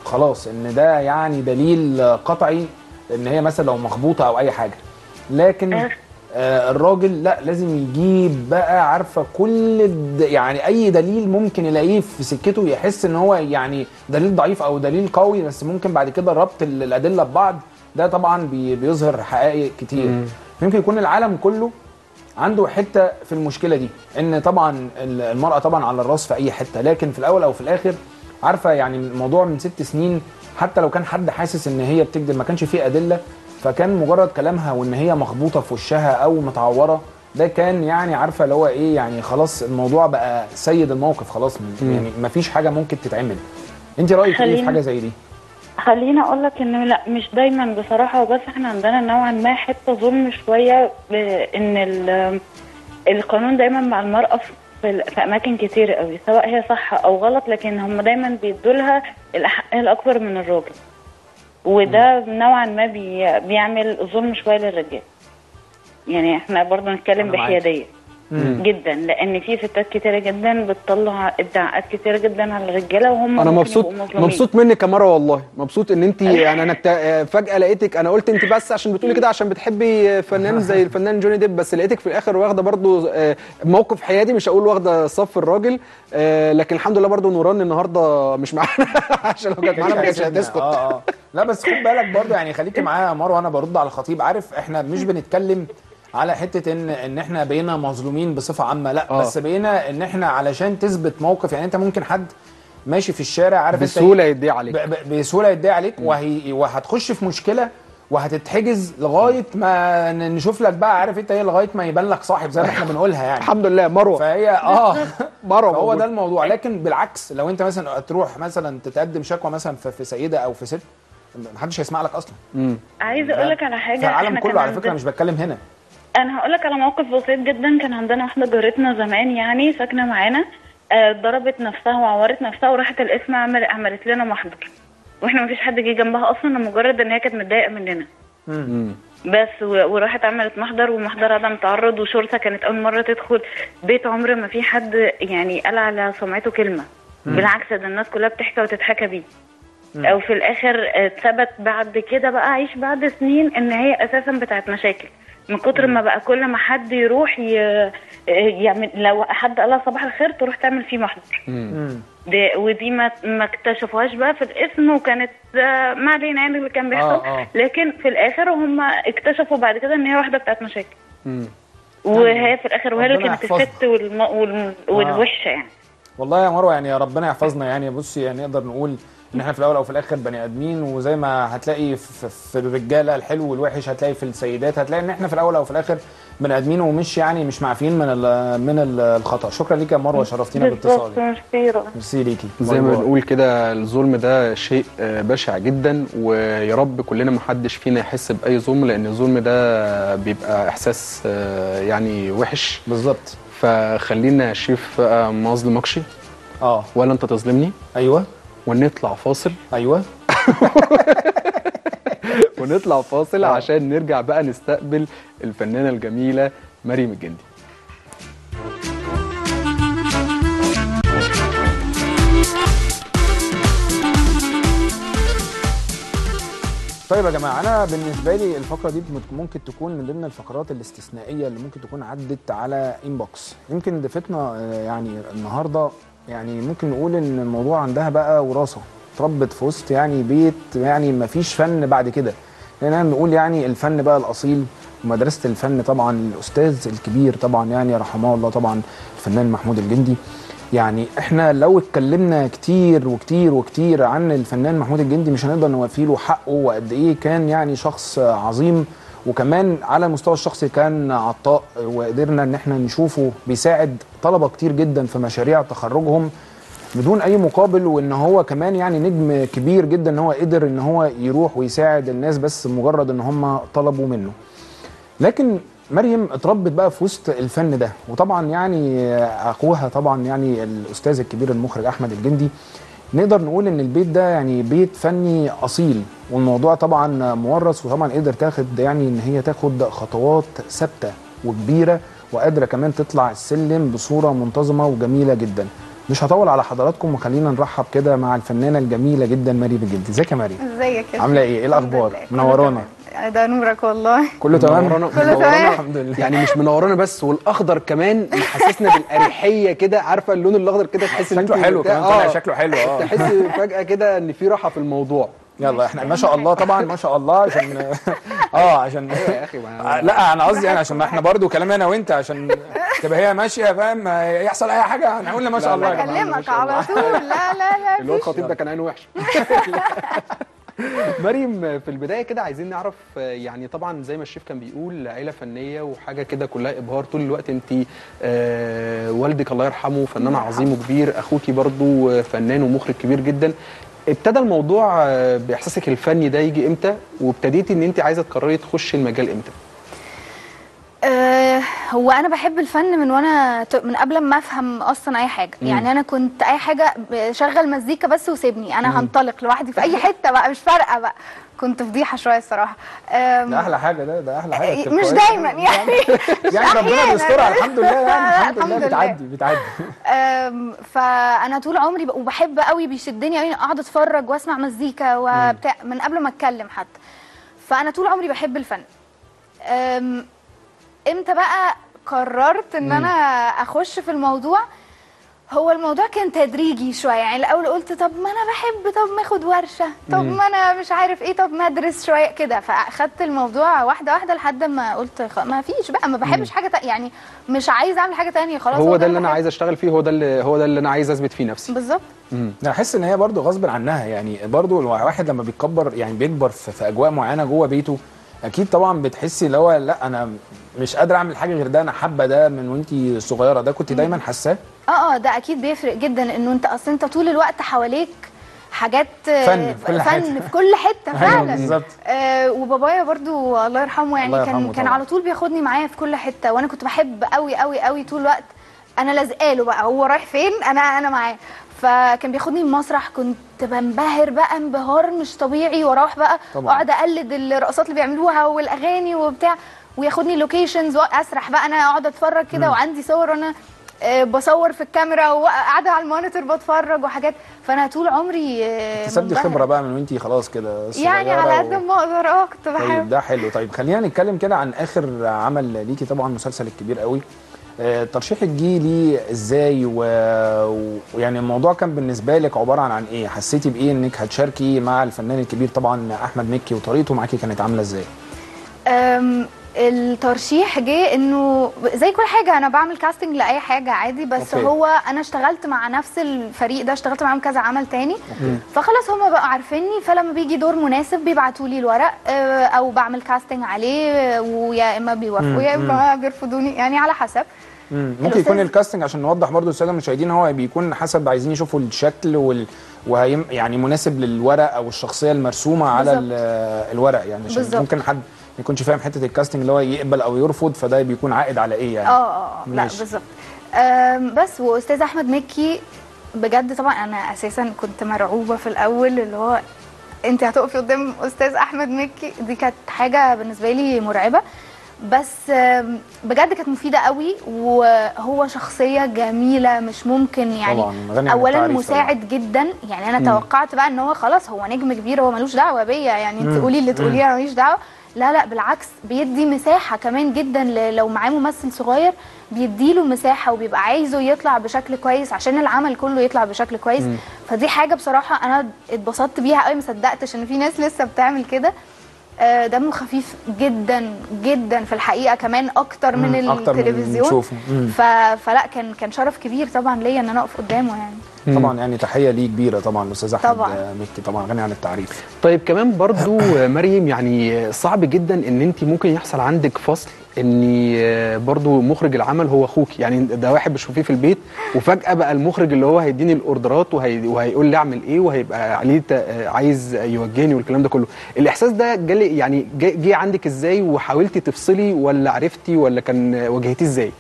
خلاص ان ده يعني دليل قطعي ان هي مثلا لو مخبوطه او اي حاجه. لكن الراجل لا، لازم يجيب بقى عارفه كل يعني اي دليل ممكن يلاقيه في سكته، يحس ان هو يعني دليل ضعيف او دليل قوي، بس ممكن بعد كده ربط الادله ببعض ده طبعا بيظهر حقائق كتير. يمكن يكون العالم كله عنده حته في المشكله دي، ان طبعا المراه طبعا على الراس في اي حته، لكن في الاول او في الاخر عارفه يعني الموضوع من ست سنين حتى لو كان حد حاسس ان هي بتكذب ما كانش فيه ادله، فكان مجرد كلامها وان هي مخبوطه في وشها او متعوره ده كان يعني عارفه اللي هو ايه، يعني خلاص الموضوع بقى سيد الموقف خلاص، يعني مفيش حاجه ممكن تتعمل. انت رايك ايه في حاجه زي دي؟ خليني اقول لك ان لا مش دايما بصراحه، بس احنا عندنا نوعا ما حته ظلم شويه، ان القانون دايما مع المراه في اماكن كتير قوي سواء هي صح او غلط، لكن هم دايما بيدوا لها الاحقيه الاكبر من الراجل، وده نوعا ما بي... بيعمل ظلم شويه للرجال، يعني احنا برضه نتكلم بحياديه. مم. جدا، لان في ستات كتيره جدا بتطلع ابداعات كتيره جدا على الرجاله وهم. انا مبسوط مبسوط منك يا مروه، والله مبسوط ان انت يعني انا فجاه لقيتك، انا قلت انت بس عشان بتقولي كده عشان بتحبي فنان زي الفنان جوني ديب، بس لقيتك في الاخر واخده برضو موقف حيادي، مش هقول واخده صف الراجل، لكن الحمد لله برضو نوران النهارده مش معانا عشان لو كانت معانا ما كانتش هتسكت. اه اه لا بس خد بالك برضو يعني، خليكي معايا يا مروه، انا برد على الخطيب. عارف احنا مش بنتكلم على حته ان ان احنا بقينا مظلومين بصفه عامه، لا آه. بس بقينا ان احنا علشان تثبت موقف، يعني انت ممكن حد ماشي في الشارع عارف بسهوله يدعي عليك، بسهوله يدعي عليك وهي وهتخش في مشكله وهتتحجز لغايه ما نشوف لك بقى، عارف انت ايه، لغايه ما يبان لك صاحب زي ما احنا بنقولها يعني. الحمد لله مروه، فهي اه مروه هو ده الموضوع. لكن بالعكس لو انت مثلا تروح مثلا تتقدم شكوى مثلا في سيده او في ست، محدش هيسمع لك اصلا. عايزه اقول لك على حاجه، العالم كله على فكره، مش بتكلم هنا، انا هقول لك على موقف بسيط جدا. كان عندنا واحده جارتنا زمان يعني ساكنه معانا، ضربت نفسها وعورت نفسها وراحت القسم عمل عملت لنا محضر، واحنا مفيش حد جه جنبها اصلا، مجرد ان هي كانت متضايقه مننا بس، وراحت عملت محضر، ومحضر عدم تعرض، وشرطه كانت اول مره تدخل بيت، عمر ما في حد يعني قال على سمعته كلمه، بالعكس ده الناس كلها بتحكي وتتحكى بيه. او في الاخر اتثبت بعد كده بقى، عيش بعد سنين، ان هي اساسا بتاعت مشاكل من كتر ما بقى كل ما حد يروح يعمل، لو حد قال لها صباح الخير تروح تعمل فيه محضر. ودي ما ما اكتشفوهاش بقى في الاسم، وكانت ما علينا يعني اللي كان بيحصل، آه آه. لكن في الاخر هم اكتشفوا بعد كده ان هي واحده بتاعت مشاكل، مم. وهي في الاخر وهي اللي كانت الست والوحشه يعني. والله يا مروه يعني ربنا يحفظنا يعني. بصي يعني نقدر نقول ان احنا في الاول او في الاخر بني ادمين، وزي ما هتلاقي في الرجاله الحلو والوحش، هتلاقي في السيدات، هتلاقي ان احنا في الاول او في الاخر بني ادمين، ومش يعني مش معفيين من من الخطا. شكرا ليك يا مروه، شرفتينا باتصالك. ميرسي ليكي. زي ما بنقول كده الظلم ده شيء بشع جدا، ويا رب كلنا ما حدش فينا يحس باي ظلم، لان الظلم ده بيبقى احساس يعني وحش بالظبط. فخلينا شيف ما اظلمكش اه ولا انت تظلمني. ايوه، ونطلع فاصل. ايوه ونطلع فاصل عشان نرجع بقى نستقبل الفنانه الجميله مريم الجندي. طيب يا جماعه، انا بالنسبه لي الفقره دي ممكن تكون من ضمن الفقرات الاستثنائيه اللي ممكن تكون عدت على انبوكس. يمكن ضيفتنا يعني النهارده يعني ممكن نقول ان الموضوع عندها بقى وراثه، اتربت في وسط يعني بيت يعني ما فيش فن بعد كده، لان نقول يعني الفن بقى الاصيل ومدرسه الفن طبعا الاستاذ الكبير طبعا يعني رحمه الله طبعا الفنان محمود الجندي. يعني احنا لو اتكلمنا كتير وكتير وكتير عن الفنان محمود الجندي مش هنقدر نوفي له حقه، وقد ايه كان يعني شخص عظيم، وكمان على المستوى الشخصي كان عطاء، وقدرنا ان احنا نشوفه بيساعد طلبه كتير جدا في مشاريع تخرجهم بدون اي مقابل، وان هو كمان يعني نجم كبير جدا ان هو قدر ان هو يروح ويساعد الناس بس مجرد ان هم طلبوا منه. لكن مريم اتربت بقى في وسط الفن ده، وطبعا يعني اخوها طبعا يعني الاستاذ الكبير المخرج احمد الجندي، نقدر نقول ان البيت ده يعني بيت فني اصيل، والموضوع طبعا مورث، وطبعا قدر تاخد يعني ان هي تاخد خطوات ثابته وكبيره، وقادره كمان تطلع السلم بصوره منتظمه وجميله جدا. مش هطول على حضراتكم، وخلينا نرحب كده مع الفنانه الجميله جدا مريم الجندي. ازيك يا مريم؟ ازيك يا عامله ايه؟ ايه الاخبار؟ منورانا. ده نورك والله. كله تمام؟ كله تمام الحمد لله. يعني مش منورانا بس، والاخضر كمان محسسنا بالاريحيه كده، عارفه اللون الاخضر كده تحس ان شكله حلو كمان، طالع شكله حلو اه تحس فجاه كده ان في راحه في الموضوع. يلا احنا ما شاء الله طبعا ما شاء الله عشان اه عشان ايه يا اخي، لا انا قصدي يعني عشان ما احنا برضو كلام انا وانت، عشان تبقى هي ماشيه فاهم، يحصل اي حاجه هنقول ما شاء الله. اكلمك على طول. لا لا لا اللي هو الخطيب ده كان عينه وحشه. مريم، في البدايه كده عايزين نعرف يعني، طبعا زي ما الشيف كان بيقول عيله فنيه وحاجه كده كلها ابهار طول الوقت. انت آه والدك الله يرحمه فنان عظيم وكبير، اخوكي برضو فنان ومخرج كبير جدا. ابتدى الموضوع باحساسك الفني ده يجي امتى، وابتديتي ان انت عايزه تقرري تخشي المجال امتى؟ أه هو انا بحب الفن من وانا من قبل ما افهم اصلا اي حاجه، يعني انا كنت اي حاجه شغل مزيكا بس وسيبني انا هنطلق لوحدي في اي حته بقى، مش فارقه بقى كنت فضيحه شويه الصراحه. ده احلى حاجه، ده ده احلى حاجه مش دايما يعني يعني ربنا بيسترها الحمد لله، يعني الحمد لله بتعدي بتعدي. فانا طول عمري وبحب قوي، بيشدني قوي اقعد اتفرج واسمع مزيكا وبتاع من قبل ما اتكلم حتى. فانا طول عمري بحب الفن. امتى بقى قررت ان انا اخش في الموضوع؟ هو الموضوع كان تدريجي شويه، يعني الاول قلت طب ما انا بحب، طب ما اخد ورشه، طب ما انا مش عارف ايه، طب ما ادرس شويه كده. فاخدت الموضوع واحده واحده لحد ما قلت خ... ما فيش بقى، ما بحبش حاجه تق... يعني مش عايز اعمل حاجه ثانيه خلاص. هو, هو ده, ده اللي انا عايز اشتغل فيه، هو ده اللي هو ده اللي انا عايز اثبت فيه نفسي بالظبط. انا احس ان هي برده غصب عنها، يعني برده الواحد لما بيكبر يعني بيكبر في, في اجواء معينه جوه بيته، اكيد طبعا بتحسي اللي هو لا انا مش قادره اعمل حاجه غير ده، انا حابه ده من وانتي صغيره، ده كنت دايما حاساه. اه اه ده اكيد بيفرق جدا، انه انت اصلا انت طول الوقت حواليك حاجات فن في كل, فن في كل حته فعلا. بالظبط. آه وبابايا برضو الله يرحمه يعني الله يرحمه كان كان على طول بياخدني معايا في كل حته، وانا كنت بحب قوي قوي قوي طول الوقت، انا لازقاله بقى هو رايح فين انا انا معاه. فكان بياخدني المسرح، كنت بنبهر بقى انبهار مش طبيعي، واروح بقى اقعد اقلد الرقصات اللي بيعملوها والاغاني وبتاع، وياخدني لوكيشنز واسرح بقى انا، اقعد اتفرج كده وعندي صور وانا بصور في الكاميرا وقاعده على المونيتور بتفرج وحاجات. فانا طول عمري اكتسبتي خبره بقى من وانتي خلاص كده يعني على قد ما اقدر. اه كنت بحب. طيب ده حلو. طيب خلينا نتكلم كده عن اخر عمل ليكي، طبعا مسلسل الكبير قوي. ترشيحك جه ليه ازاي؟ ويعني و... الموضوع كان بالنسبه لك عباره عن ايه؟ حسيتي بايه انك هتشاركي مع الفنان الكبير طبعا احمد مكي، وطريقته معاكي كانت عامله ازاي؟ الترشيح جه انه زي كل حاجه انا بعمل كاستنج لاي حاجه عادي، بس أوكي. هو انا اشتغلت مع نفس الفريق ده، اشتغلت معاهم كذا عمل تاني، أوكي. فخلاص هما بقوا عارفيني، فلما بيجي دور مناسب بيبعتوا لي الورق او بعمل كاستنج عليه، ويا اما بيوافقوا يا اما بيرفضوني يعني على حسب. مم. ممكن يكون الكاستنج عشان نوضح برضو للساده المشاهدين، هو بيكون حسب عايزين يشوفوا الشكل وال وهيم يعني مناسب للورق او الشخصيه المرسومه على الورق، يعني عشان ممكن حد ما يكونش فاهم حته الكاستنج اللي هو يقبل او يرفض، فده بيكون عائد على ايه يعني. اه اه لا بالظبط. بس واستاذ احمد مكي بجد طبعا انا اساسا كنت مرعوبه في الاول، اللي هو انت هتقفي قدام استاذ احمد مكي، دي كانت حاجه بالنسبه لي مرعبه، بس بجد كانت مفيده قوي، وهو شخصيه جميله مش ممكن يعني. اولا مساعد جدا، يعني انا مم. توقعت بقى ان هو خلاص هو نجم كبير، هو ملوش دعوه بيا يعني، انت قولي اللي تقوليه انا ماليش دعوه. لا لا بالعكس، بيدي مساحه كمان جدا لو معاه ممثل صغير، بيديله مساحه وبيبقى عايزه يطلع بشكل كويس عشان العمل كله يطلع بشكل كويس. مم. فدي حاجه بصراحه انا اتبسطت بيها قوي، ما صدقتش ان في ناس لسه بتعمل كده. دمه خفيف جدا جدا في الحقيقه، كمان اكتر من أكتر التلفزيون من ف... فلا كان كان شرف كبير طبعا ليا ان انا اقف قدامه يعني. مم. طبعا يعني تحيه ليه كبيره طبعا الاستاذ احمد مكي، طبعا غني عن التعريف. طيب كمان برضو مريم، يعني صعب جدا ان انت ممكن يحصل عندك فصل، ان برضو مخرج العمل هو اخوك، يعني ده واحد بتشوفيه في البيت وفجاه بقى المخرج اللي هو هيديني الاوردرات وهي... وهيقول لي اعمل ايه، وهيبقى عليه عايز يوجهني والكلام ده كله. الاحساس ده جالي يعني جه عندك ازاي؟ وحاولتي تفصلي ولا عرفتي ولا كان واجهتيه ازاي؟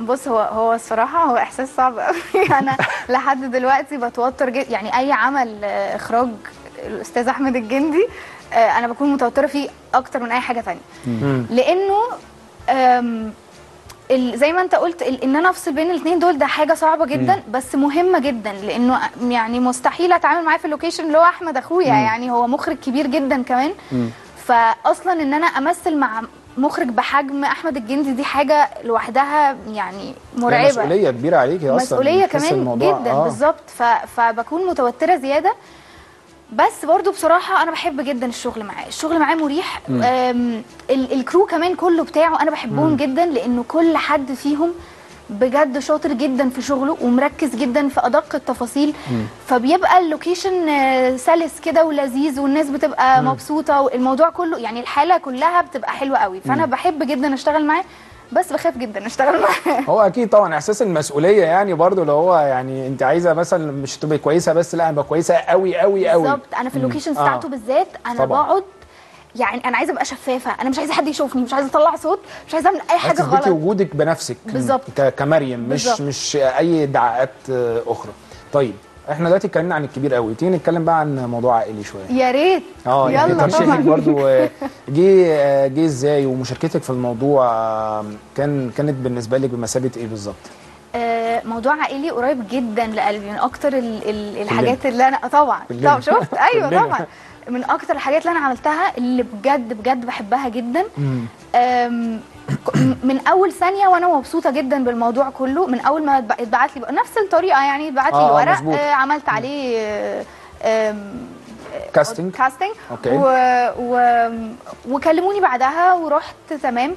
بص هو هو الصراحه هو احساس صعب قوي انا لحد دلوقتي بتوتر جدا، يعني اي عمل اخراج الاستاذ احمد الجندي انا بكون متوتره فيه اكتر من اي حاجه ثانيه، لانه زي ما انت قلت ان انا افصل بين الاثنين دول، ده حاجه صعبه جدا بس مهمه جدا، لانه يعني مستحيل اتعامل معاه في اللوكيشن اللي هو احمد اخويا، يعني هو مخرج كبير جدا كمان، فاصلا ان انا امثل مع مخرج بحجم احمد الجندي دي حاجه لوحدها يعني مرعبه، مسؤوليه كبيره عليكي اصلا، مسؤوليه كمان جدا. آه. بالظبط. فبكون متوتره زياده، بس برضو بصراحه انا بحب جدا الشغل معاه، الشغل معاه مريح. الكرو كمان كله بتاعه انا بحبهم مم. جدا، لانه كل حد فيهم بجد شاطر جدا في شغله ومركز جدا في ادق التفاصيل، مم. فبيبقى اللوكيشن سلس كده ولذيذ، والناس بتبقى مم. مبسوطه، والموضوع كله يعني الحاله كلها بتبقى حلوه قوي. فانا مم. بحب جدا اشتغل معاه، بس بخاف جدا اشتغل معاه. هو اكيد طبعا احساس المسؤوليه يعني برضو اللي هو يعني انت عايزه مثلا مش تبقى كويسه بس، لا انا ببقى كويسه قوي قوي قوي. بالظبط. انا في اللوكيشن بتاعته آه. بالذات انا بقعد يعني انا عايزه ابقى شفافه، انا مش عايزه حد يشوفني، مش عايزه اطلع صوت، مش عايزه اعمل اي حاجه غلط، تثبتي وجودك بنفسك بالظبط كمريم، مش بالزبط. مش اي ادعاءات اخرى. طيب احنا دلوقتي اتكلمنا عن الكبير قوي، تيجي نتكلم بقى عن موضوع عائلي شويه. يا ريت. اه يلا طبعا. برضه جه جه ازاي ومشاركتك في الموضوع كان كانت بالنسبه لك بمثابه ايه بالظبط؟ موضوع عائلي قريب جدا لقلبي، من اكتر ال ال الحاجات اللي انا طبعا طبعا شفت ايوه طبعا من اكتر الحاجات اللي انا عملتها اللي بجد بجد بحبها جدا. من اول ثانيه وانا مبسوطه جدا بالموضوع كله، من اول ما اتبعت لي نفس الطريقه، يعني اتبعت لي ورق آه عملت عليه كاستنج كاستنج وكلموني بعدها ورحت تمام.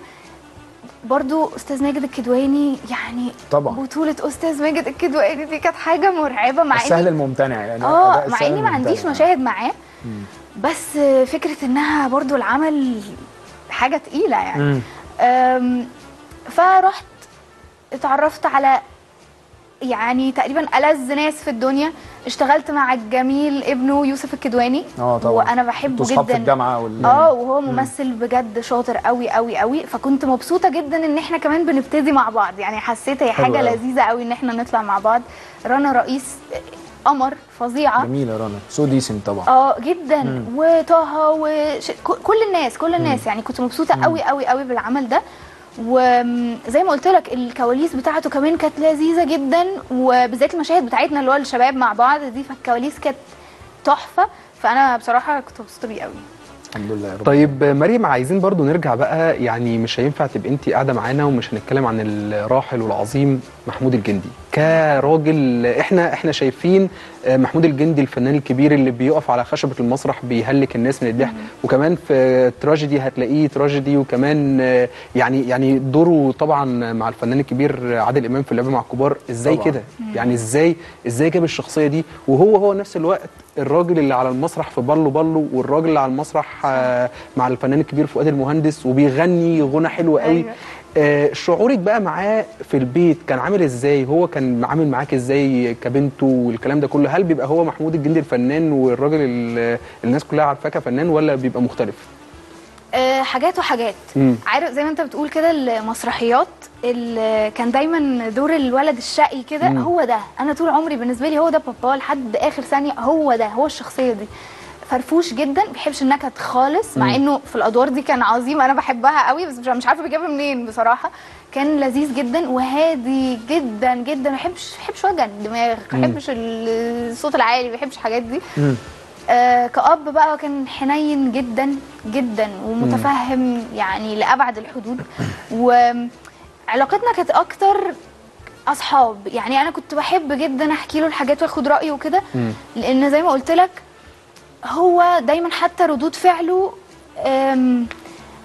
برضو استاذ ماجد الكدواني، يعني طبعا بطوله استاذ ماجد الكدواني دي كانت حاجه مرعبه، مع السهل الممتنع يعني اه مع اني ما عنديش مشاهد معاه، بس فكره انها برضو العمل حاجه تقيله يعني. فرحت اتعرفت على يعني تقريبا ألذ ناس في الدنيا، اشتغلت مع الجميل ابنه يوسف الكدواني اه طبعا وانا بحبه جدا في الجامعه وال... اه وهو ممثل مم. بجد شاطر قوي قوي قوي، فكنت مبسوطه جدا ان احنا كمان بنبتدي مع بعض، يعني حسيت هي حاجه أوي. لذيذه قوي ان احنا نطلع مع بعض. رنا رئيس قمر فظيعه، جميله رنا، سو ديسنت طبعا اه جدا مم. وطه وكل الناس كل الناس مم. يعني كنت مبسوطه قوي قوي قوي بالعمل ده، وزي ما قلت لك الكواليس بتاعته كمان كانت لذيذه جدا، وبالذات المشاهد بتاعتنا اللي هو الشباب مع بعض دي، فالكواليس كانت تحفه، فانا بصراحه كنت مبسوطه بيه قوي الحمد لله يا رب. طيب مريم، عايزين برضو نرجع بقى، يعني مش هينفع تبقى انت قاعده معانا ومش هنتكلم عن الراحل والعظيم محمود الجندي كراجل. احنا احنا شايفين محمود الجندي الفنان الكبير اللي بيقف على خشبه المسرح بيهلك الناس من الضحك، وكمان في تراجيدي هتلاقيه تراجيدي، وكمان يعني يعني دوره طبعا مع الفنان الكبير عادل امام في اللعب مع الكبار. ازاي كده يعني؟ ازاي ازاي جاب الشخصيه دي وهو هو نفس الوقت الراجل اللي على المسرح في بالو بالو، والراجل اللي على المسرح مع الفنان الكبير فؤاد المهندس وبيغني غنى حلو قوي. آه شعورك بقى معاه في البيت كان عامل ازاي؟ هو كان عامل معاك ازاي كبنته والكلام ده كله؟ هل بيبقى هو محمود الجندي الفنان والراجل اللي الناس كلها عارفاه كفنان، ولا بيبقى مختلف؟ آه حاجات وحاجات. مم. عارف زي ما انت بتقول كده، المسرحيات اللي كان دايما دور الولد الشقي كده هو ده، انا طول عمري بالنسبه لي هو ده بابا لحد اخر ثانيه، هو ده هو الشخصيه دي، فرفوش جدا ما بيحبش النكت خالص، مع انه في الادوار دي كان عظيم انا بحبها قوي، بس مش عارفه بيجيبها منين بصراحه. كان لذيذ جدا وهادي جدا جدا، ما بيحبش بيحبش وجع الدماغ، ما بيحبش الصوت العالي، ما بيحبش الحاجات دي. آه كأب بقى كان حنين جدا جدا ومتفهم يعني لأبعد الحدود، وعلاقتنا كانت اكتر اصحاب يعني. انا كنت بحب جدا احكي له الحاجات واخد رايه وكده، لان زي ما قلت لك هو دايما حتى ردود فعله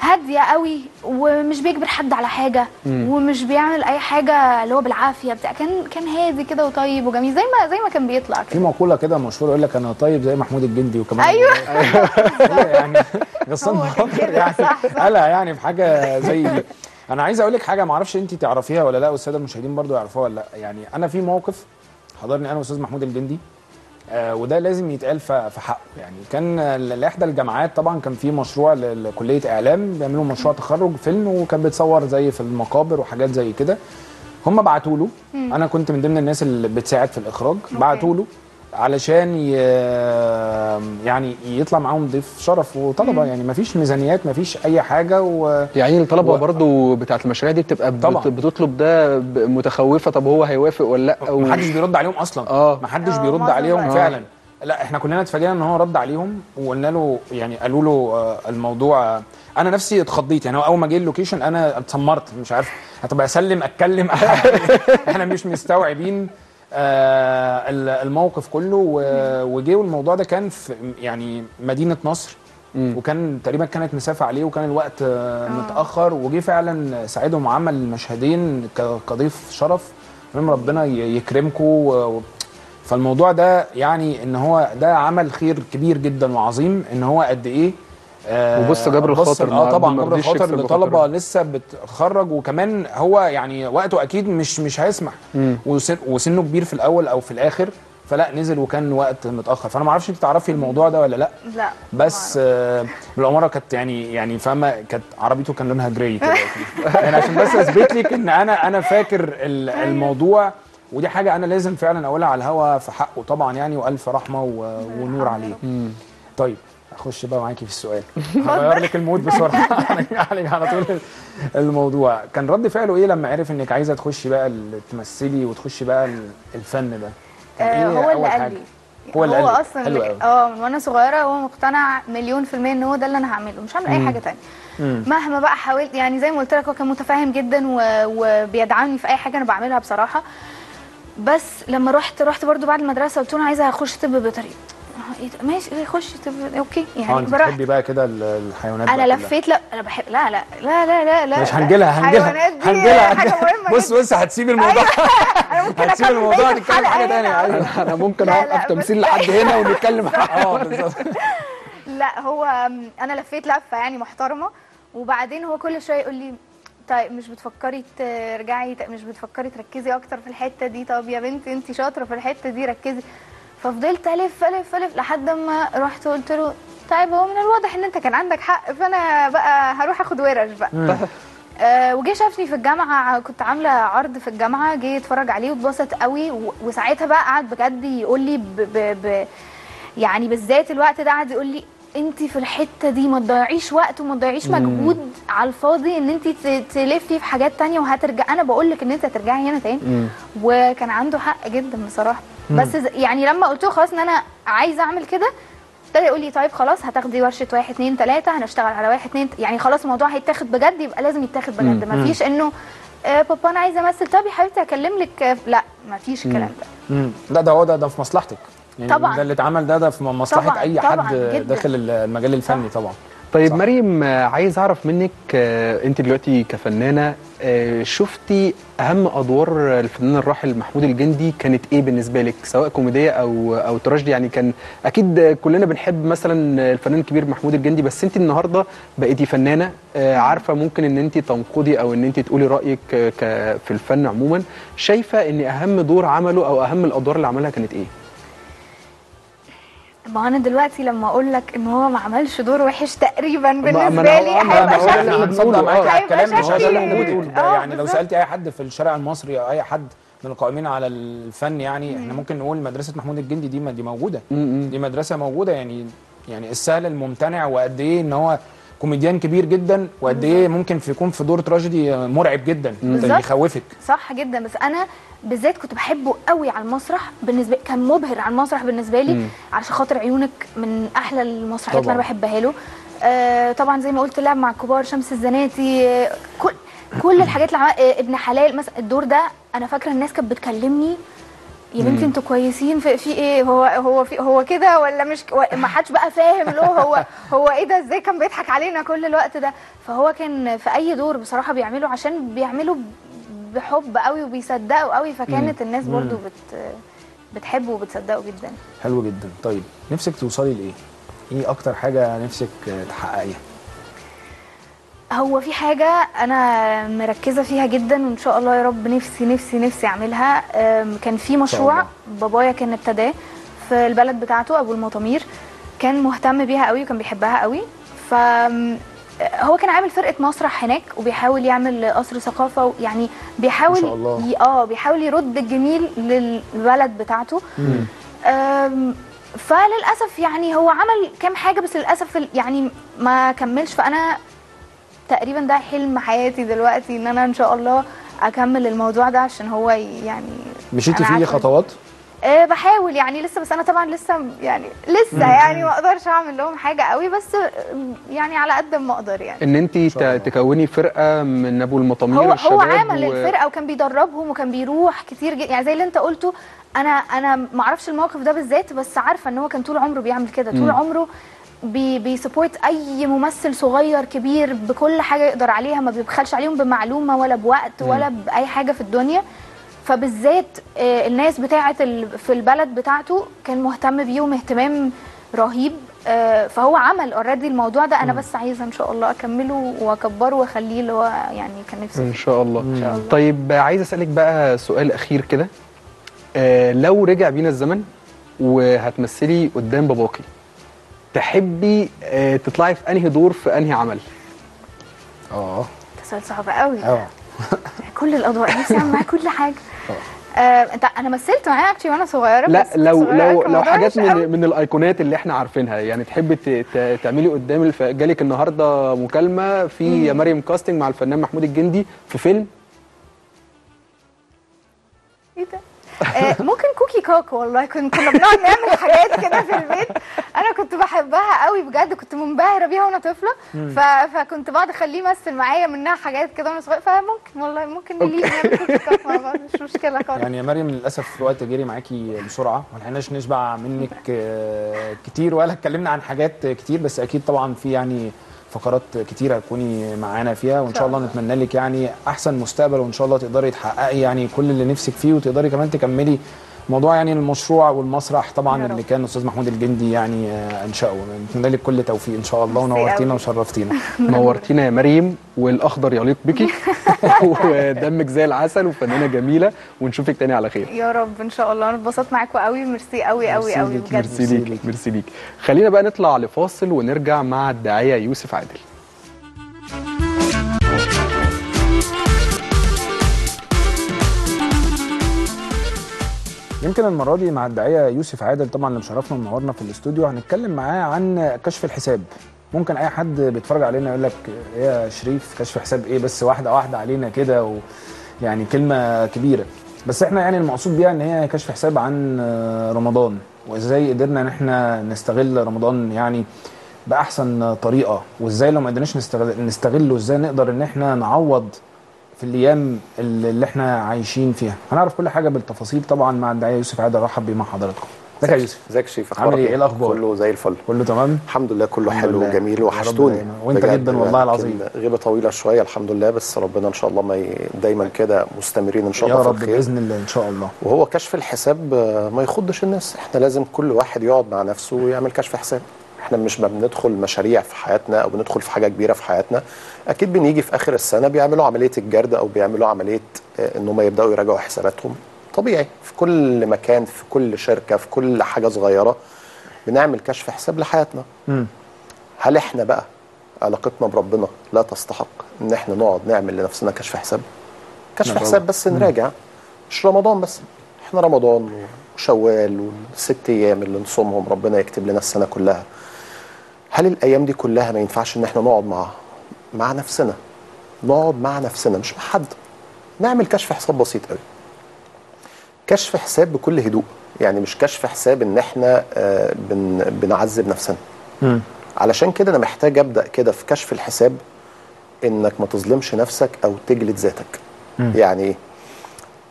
هاديه قوي، ومش بيجبر حد على حاجه، ومش بيعمل اي حاجه اللي هو بالعافيه بتاع، كان كان هادي كده وطيب وجميل زي ما زي ما كان بيطلع كده. في مقوله كده مشهوره يقول لك انا طيب زي محمود الجندي، وكمان ايوه يعني غصان يعني قالها يعني في حاجه زي دي. انا عايز اقول لك حاجه، ما اعرفش انت تعرفيها ولا لا، والساده المشاهدين برضو يعرفوها ولا لا. يعني انا في موقف حضرني انا واستاذ محمود الجندي، آه وده لازم يتقال في حقه يعني. كان احدى الجامعات طبعا كان في مشروع لكليه اعلام، بيعملوا مشروع تخرج فيلم، وكان بيتصور زي في المقابر وحاجات زي كده. هم بعتوا له، انا كنت من ضمن الناس اللي بتساعد في الاخراج، بعتوا له علشان يعني يطلع معاهم ضيف شرف وطلبه، يعني مفيش ميزانيات مفيش اي حاجه، و يعني الطلبه و... برضو بتاعه المشاريع دي بتبقى بت... بتطلب ده متخوفه، طب هو هيوافق ولا لا؟ و... محدش بيرد عليهم اصلا. اه محدش آه بيرد عليهم آه. فعلا. لا احنا كلنا اتفاجئنا ان هو رد عليهم، وقلنا له يعني قالوا له الموضوع، انا نفسي اتخضيت يعني. هو اول ما جه اللوكيشن انا اتسمرت، مش عارف طب اسلم اتكلم احنا مش مستوعبين آه الموقف كله. وجه والموضوع ده كان في يعني مدينه نصر، وكان تقريبا كانت مسافه عليه، وكان الوقت آه متاخر، وجه فعلا ساعدهم وعمل مشهدين كضيف شرف، ربنا يكرمكم. فالموضوع ده يعني ان هو ده عمل خير كبير جدا وعظيم، ان هو قد ايه آه وبص جبر الخاطر اه طبعا جبر الخاطر لطلبه لسه بتخرج، وكمان هو يعني وقته اكيد مش مش هيسمح، وسن وسنه كبير في الاول او في الاخر، فلا نزل وكان وقت متاخر. فانا ما اعرفش انت تعرفي الموضوع ده ولا لا؟ لا بس آه الاماره كانت يعني يعني فاهمه، كانت عربيته كان لونها جراي كده يعني عشان بس اثبت لك ان انا انا فاكر الموضوع ودي حاجه انا لازم فعلا اقولها على الهوا في حقه طبعا يعني، والف رحمه ونور عليه. طيب اخش بقى معاكي في السؤال، هغير لك المود بسرعه هنعالج على طول الموضوع. كان رد فعله ايه لما عرف انك عايزه تخشي بقى تمثلي وتخشي بقى الفن ده؟ إيه هو اللي قال لي، هو, هو اصلا اه من وانا صغيره هو مقتنع مليون في الميه ان هو ده اللي انا هعمله، مش هعمل اي حاجه ثانيه مهما بقى حاولت. يعني زي ما قلت لك هو كان متفاهم جدا وبيدعمني في اي حاجه انا بعملها بصراحه. بس لما رحت رحت برده بعد المدرسه قلت له انا عايزه اخش طب بيطري. ماشي خش طب اوكي يعني براحتك. بتحبي بقى كده الحيوانات؟ انا لفيت، لا انا بحب، لا لا لا لا لا لا مش هنجيلها هنجيلها هنجيلها حاجه مهمه. بص بص هتسيب الموضوع، هتسيب الموضوع نتكلم حاجه ثانيه. انا ممكن اوقف تمثيل لحد هنا ونتكلم. اه بالظبط. لا هو انا لفيت لفه يعني محترمه، وبعدين هو كل شويه يقول لي طيب مش بتفكري ترجعي، مش بتفكري تركزي اكتر في الحته دي؟ طب يا بنتي انت شاطره في الحته دي ركزي. ففضلت الف الف الف لحد ما رحت وقلت له طيب هو من الواضح ان انت كان عندك حق، فانا بقى هروح اخد ورش بقى. آه وجه شافني في الجامعه، كنت عامله عرض في الجامعه، جه يتفرج عليه واتبسط قوي. وساعتها بقى قعد بجد يقول لي ب ب ب يعني بالذات الوقت ده قعد يقول لي انت في الحته دي ما تضيعيش وقت وما تضيعيش مجهود على الفاضي ان انت تلفي في حاجات ثانيه وهترجع، انا بقول لك ان انت هترجعي هنا تاني. وكان عنده حق جدا بصراحه. بس يعني لما قلت له خلاص ان انا عايزه اعمل كده ابتدى يقول لي طيب خلاص هتاخدي ورشه واحد اتنين تلاته، هنشتغل على واحد اتنين يعني خلاص الموضوع هيتاخد بجد، يبقى لازم يتاخد بجد. ما فيش انه آه بابا انا عايزه امثل طب يا حبيبتي هكلم لك، لا ما فيش الكلام ده. لا ده هو ده ده في مصلحتك يعني طبعا، ده اللي اتعمل ده ده في مصلحه طبعاً اي حد داخل المجال الفني طبعا. طيب صح. مريم عايز اعرف منك انت دلوقتي كفنانه، شفتي اهم ادوار الفنان الراحل محمود الجندي كانت ايه بالنسبه لك، سواء كوميديه او او تراجيدي؟ يعني كان اكيد كلنا بنحب مثلا الفنان الكبير محمود الجندي، بس انت النهارده بقيتي فنانه عارفه ممكن ان انت تنقدي او ان انت تقولي رايك في الفن عموما، شايفه ان اهم دور عمله او اهم الادوار اللي عملها كانت ايه؟ ما انا دلوقتي لما اقول لك ان هو ما عملش دور وحش تقريبا بالنسبه لي هيبقى شكلي، انا بتصدق معاك على الكلام مش ده اللي احنا بنقوله ده. يعني لو سالت اي حد في الشارع المصري او اي حد من القائمين على الفن يعني مم. احنا ممكن نقول مدرسه محمود الجندي دي دي موجوده، مم. دي مدرسه موجوده يعني. يعني السهل الممتنع، وقد ايه ان هو كوميديان كبير جدا، وقد ايه ممكن في يكون في دور تراجيدي مرعب جدا يخوفك. صح جدا. بس انا بالذات كنت بحبه قوي على المسرح، بالنسبه كان مبهر على المسرح بالنسبه لي مم. علشان خاطر عيونك من احلى المسرحيات اللي انا بحبها له. آه طبعا زي ما قلت لعب مع الكبار، شمس الزناتي، آه كل كل الحاجات اللي آه ابن حلال مثلا. الدور ده انا فاكره الناس كانت بتكلمني يا بنتي انتوا كويسين في, في ايه، هو هو في هو كده ولا مش، ما حدش بقى فاهم له هو هو ايه ده، ازاي كان بيضحك علينا كل الوقت ده. فهو كان في اي دور بصراحه بيعمله عشان بيعمله بحب قوي وبيصدقوا قوي، فكانت الناس برضو بت بتحبه وبتصدقه جدا. حلو جدا. طيب نفسك توصلي لايه؟ ايه اكتر حاجه نفسك تحققيها؟ هو في حاجه انا مركزه فيها جدا وان شاء الله يا رب نفسي نفسي نفسي اعملها. كان في مشروع بابايا كان ابتداه في البلد بتاعته ابو المطامير، كان مهتم بيها قوي وكان بيحبها قوي. ف هو كان عامل فرقه مسرح هناك وبيحاول يعمل قصر ثقافه، يعني بيحاول ي... اه بيحاول يرد الجميل للبلد بتاعته. امم فللاسف يعني هو عمل كام حاجه بس للاسف يعني ما كملش. فانا تقريبا ده حلم حياتي دلوقتي ان انا ان شاء الله اكمل الموضوع ده عشان هو يعني مشيتي فيه خطوات؟ أه بحاول يعني لسه، بس انا طبعا لسه يعني لسه يعني ما اقدرش اعمل لهم حاجه قوي، بس يعني على قد ما اقدر يعني. ان انت تكوني فرقه من ابو المطامير هو والشباب، هو عمل و... الفرقه وكان بيدربهم وكان بيروح كتير جدا يعني زي اللي انت قلته. انا انا ما اعرفش الموقف ده بالذات، بس عارفه ان هو كان طول عمره بيعمل كده، طول عمره بي بيسبورت اي ممثل صغير كبير بكل حاجه يقدر عليها، ما بيبخلش عليهم بمعلومه ولا بوقت ولا باي حاجه في الدنيا. فبالذات الناس بتاعه في البلد بتاعته كان مهتم بيهم اهتمام رهيب. فهو عمل اوريدي الموضوع ده، انا بس عايزه ان شاء الله اكمله واكبره واخليه اللي هو يعني كان نفسي ان شاء الله. إن شاء الله. طيب عايزه اسالك بقى سؤال اخير كده، لو رجع بينا الزمن وهتمثلي قدام باباكي تحبي تطلعي في انهي دور في انهي عمل؟ اه ده سؤال صعب قوي. اه كل الاضواء نفسي اعمل معاه كل حاجه. انت آه، انا مثلت معاه اكشلي وانا صغيره. لا بس لو صغيرة لو لو حاجات من من الايقونات اللي احنا عارفينها، يعني تحبي تعملي قدام الف... جالك النهارده مكالمه في يا مريم كاستنج مع الفنان محمود الجندي في فيلم ايه ده؟ آه ممكن كوكي كاك. والله كنا كنا بنقعد نعمل حاجات كده في البيت، انا كنت بحبها قوي بجد، كنت منبهره بيها وانا طفله، ف... فكنت بقعد اخليه يمثل معايا منها حاجات كده وانا صغيره، فممكن والله ممكن نليق نعمل كوكي كاك مع بعض، مش مشكله خالص. يعني يا مريم للاسف الوقت جري معاكي بسرعه وما لحقناش نشبع منك كتير ولا اتكلمنا عن حاجات كتير، بس اكيد طبعا في يعني فقرات كتيره هتكوني معانا فيها، وان شاء الله نتمنى لك يعني احسن مستقبل، وان شاء الله تقدري تحققي يعني كل اللي نفسك فيه، وتقدري كمان تكملي موضوع يعني المشروع والمسرح طبعا اللي كان الاستاذ محمود الجندي يعني انشاه. نتمنى لك كل توفيق ان شاء الله، ونورتينا وشرفتينا. نورتينا يا مريم، والاخضر يليق بيكي ودمك زي العسل وفنانه جميله، ونشوفك تاني على خير يا رب ان شاء الله. انا اتبسطت معاكوا قوي، ميرسي قوي قوي قوي بجد. ميرسي ليك ميرسي ليك. خلينا بقى نطلع لفاصل ونرجع مع الداعيه يوسف عادل. يمكن المره دي مع الداعيه يوسف عادل طبعا اللي مشرفنا ومنورنا في الاستوديو، هنتكلم معاه عن كشف الحساب. ممكن اي حد بيتفرج علينا يقول لك ايه يا شريف كشف حساب ايه، بس واحده واحده علينا كده و... يعني كلمه كبيره، بس احنا يعني المقصود بيها ان هي كشف حساب عن رمضان، وازاي قدرنا ان احنا نستغل رمضان يعني باحسن طريقه، وازاي لو ما قدرناش نستغل... نستغله ازاي نقدر ان احنا نعوض في الايام اللي احنا عايشين فيها. هنعرف كل حاجه بالتفاصيل طبعا مع الداعيه يوسف عادل. رحب بيه مع حضراتكم. ازيك يا يوسف؟ ازيك يا شريف، اخبارك ايه؟ الاخبار كله زي الفل، كله تمام الحمد لله، كله حلو وجميل، وحشتوني وانت جدا والله العظيم. غيبه طويله شويه الحمد لله، بس ربنا ان شاء الله ما ي... دايما كده مستمرين ان شاء الله في الخير يا رب باذن الله ان شاء الله. وهو كشف الحساب ما يخضش الناس، احنا لازم كل واحد يقعد مع نفسه ويعمل كشف حساب. احنا مش ما بندخل مشاريع في حياتنا او بندخل في حاجه كبيره في حياتنا، اكيد بنيجي في اخر السنه بيعملوا عمليه الجرد او بيعملوا عمليه ان هم يبداوا يراجعوا حساباتهم. طبيعي في كل مكان، في كل شركه، في كل حاجه صغيره بنعمل كشف حساب لحياتنا. م. هل احنا بقى علاقتنا بربنا لا تستحق ان احنا نقعد نعمل لنفسنا كشف حساب؟ كشف حساب بس نراجع. م. مش رمضان بس، احنا رمضان وشوال والست ايام اللي نصومهم ربنا يكتب لنا السنه كلها. هل الايام دي كلها ما ينفعش ان احنا نقعد مع مع نفسنا، نقعد مع نفسنا مش مع حد، نعمل كشف حساب بسيط قوي، كشف حساب بكل هدوء، يعني مش كشف حساب ان احنا آه بن بنعذب نفسنا. م. علشان كده انا محتاج ابدا كده في كشف الحساب انك ما تظلمش نفسك او تجلد ذاتك. م. يعني ايه؟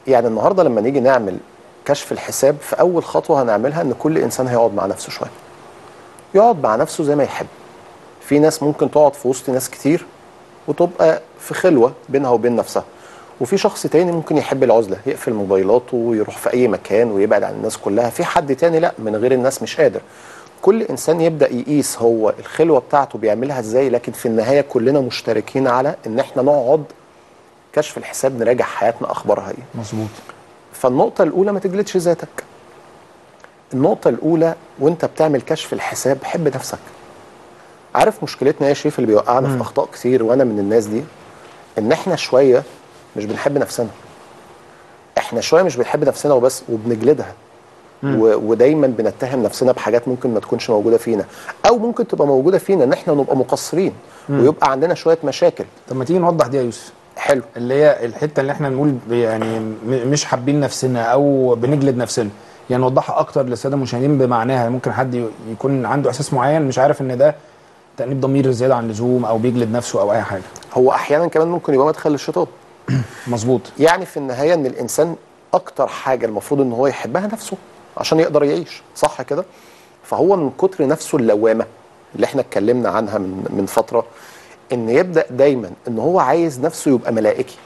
يعني النهارده لما نيجي نعمل كشف الحساب، في اول خطوه هنعملها ان كل انسان هيقعد مع نفسه شويه، يقعد مع نفسه زي ما يحب. في ناس ممكن تقعد في وسط ناس كتير وتبقى في خلوه بينها وبين نفسها، وفي شخص تاني ممكن يحب العزله، يقفل موبايلاته ويروح في اي مكان ويبعد عن الناس كلها. في حد تاني لا، من غير الناس مش قادر. كل انسان يبدا يقيس هو الخلوه بتاعته بيعملها ازاي، لكن في النهايه كلنا مشتركين على ان احنا نقعد كشف الحساب، نراجع حياتنا اخبارها ايه. مظبوط. فالنقطه الاولى ما تجلدش ذاتك. النقطة الأولى وأنت بتعمل كشف الحساب حب نفسك. عارف مشكلتنا يا شريف اللي بيوقعنا في أخطاء كتير، وأنا من الناس دي، إن إحنا شوية مش بنحب نفسنا. إحنا شوية مش بنحب نفسنا وبس، وبنجلدها، ودايما بنتهم نفسنا بحاجات ممكن ما تكونش موجودة فينا، أو ممكن تبقى موجودة فينا، إن إحنا نبقى مقصرين ويبقى عندنا شوية مشاكل. طب ما تيجي نوضح دي يا يوسف. حلو. اللي هي الحتة اللي إحنا بنقول يعني مش حابين نفسنا أو بنجلد نفسنا، يعني نوضحها اكتر للساده المشاهدين بمعناها. ممكن حد يكون عنده احساس معين مش عارف ان ده تأنيب ضمير زياده عن اللزوم، او بيجلد نفسه او اي حاجه. هو احيانا كمان ممكن يبقى مدخل للشيطان. مظبوط. يعني في النهايه ان الانسان اكتر حاجه المفروض ان هو يحبها نفسه عشان يقدر يعيش، صح كده؟ فهو من كتر نفسه اللوامه اللي احنا اتكلمنا عنها من من فتره، ان يبدا دايما ان هو عايز نفسه يبقى ملائكي،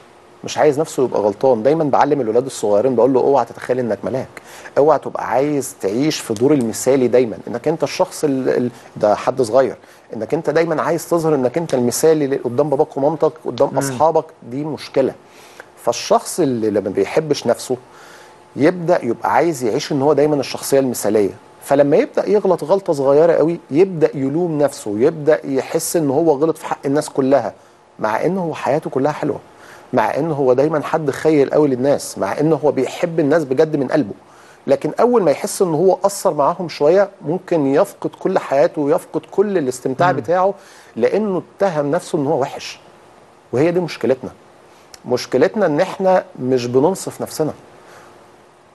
مش عايز نفسه يبقى غلطان. دايما بعلم الولاد الصغيرين بقول له اوعى تتخيل انك ملاك، اوعى تبقى عايز تعيش في دور المثالي دايما، انك انت الشخص ال... ال... ده حد صغير، انك انت دايما عايز تظهر انك انت المثالي قدام باباك ومامتك، قدام اصحابك. دي مشكله. فالشخص اللي لما بيحبش نفسه يبدا يبقى عايز يعيش ان هو دايما الشخصيه المثاليه، فلما يبدا يغلط غلطه صغيره قوي يبدا يلوم نفسه، يبدا يحس ان هو غلط في حق الناس كلها، مع انه حياته كلها حلوه. مع ان هو دايما حد خير قوي للناس، مع ان هو بيحب الناس بجد من قلبه، لكن اول ما يحس ان هو اثر معاهم شويه ممكن يفقد كل حياته ويفقد كل الاستمتاع مم. بتاعه، لانه اتهم نفسه ان هو وحش. وهي دي مشكلتنا، مشكلتنا ان احنا مش بننصف نفسنا.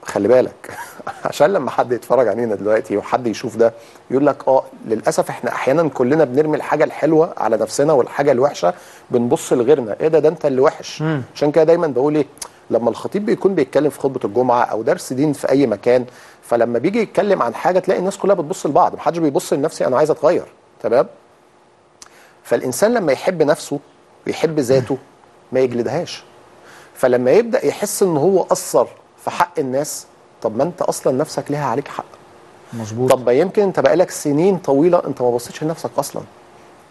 خلي بالك عشان لما حد يتفرج علينا دلوقتي وحد يشوف ده يقول لك اه للاسف احنا احيانا كلنا بنرمي الحاجه الحلوه على نفسنا والحاجه الوحشه بنبص لغيرنا، ايه ده ده انت اللي وحش. مم. عشان كده دايما بقول ايه، لما الخطيب بيكون بيتكلم في خطبه الجمعه او درس دين في اي مكان، فلما بيجي يتكلم عن حاجه تلاقي الناس كلها بتبص لبعض، محدش بيبص لنفسي انا عايز اتغير. تمام؟ فالانسان لما يحب نفسه ويحب ذاته ما يجلدهاش، فلما يبدا يحس ان هو اثر في حق الناس، طب ما انت اصلا نفسك ليها عليك حق. مظبوط. طب ما يمكن انت بقالك سنين طويله انت ما بصيتش لنفسك اصلا،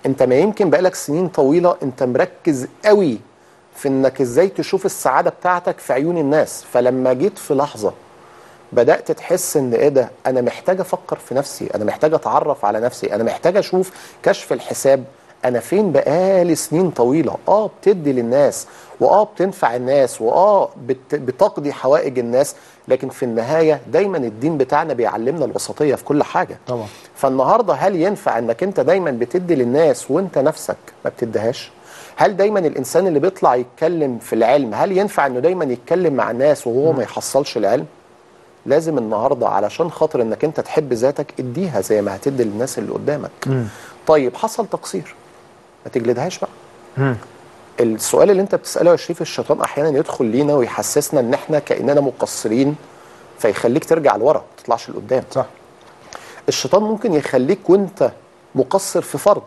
انت ما يمكن بقالك سنين طويله انت مركز قوي في انك ازاي تشوف السعاده بتاعتك في عيون الناس، فلما جيت في لحظه بدات تحس ان ايه ده انا محتاج افكر في نفسي، انا محتاج اتعرف على نفسي، انا محتاج اشوف كشف الحساب انا فين بقالي سنين طويله. اه بتدي للناس واه بتنفع الناس واه بتقضي حوائج الناس، لكن في النهايه دايما الدين بتاعنا بيعلمنا الوسطيه في كل حاجه. طبعا. فالنهارده هل ينفع انك انت دايما بتدي للناس وانت نفسك ما بتديهاش؟ هل دايما الانسان اللي بيطلع يتكلم في العلم هل ينفع انه دايما يتكلم مع الناس وهو ما يحصلش العلم؟ لازم النهارده علشان خاطر انك انت تحب ذاتك اديها زي ما هتدي للناس اللي قدامك. م. طيب حصل تقصير ما تجلدهاش بقى. م. السؤال اللي انت بتساله يا شريف الشيطان احيانا يدخل لينا ويحسسنا ان احنا كاننا مقصرين، فيخليك ترجع لورا ما تطلعش لقدام. صح. الشيطان ممكن يخليك وانت مقصر في فرض،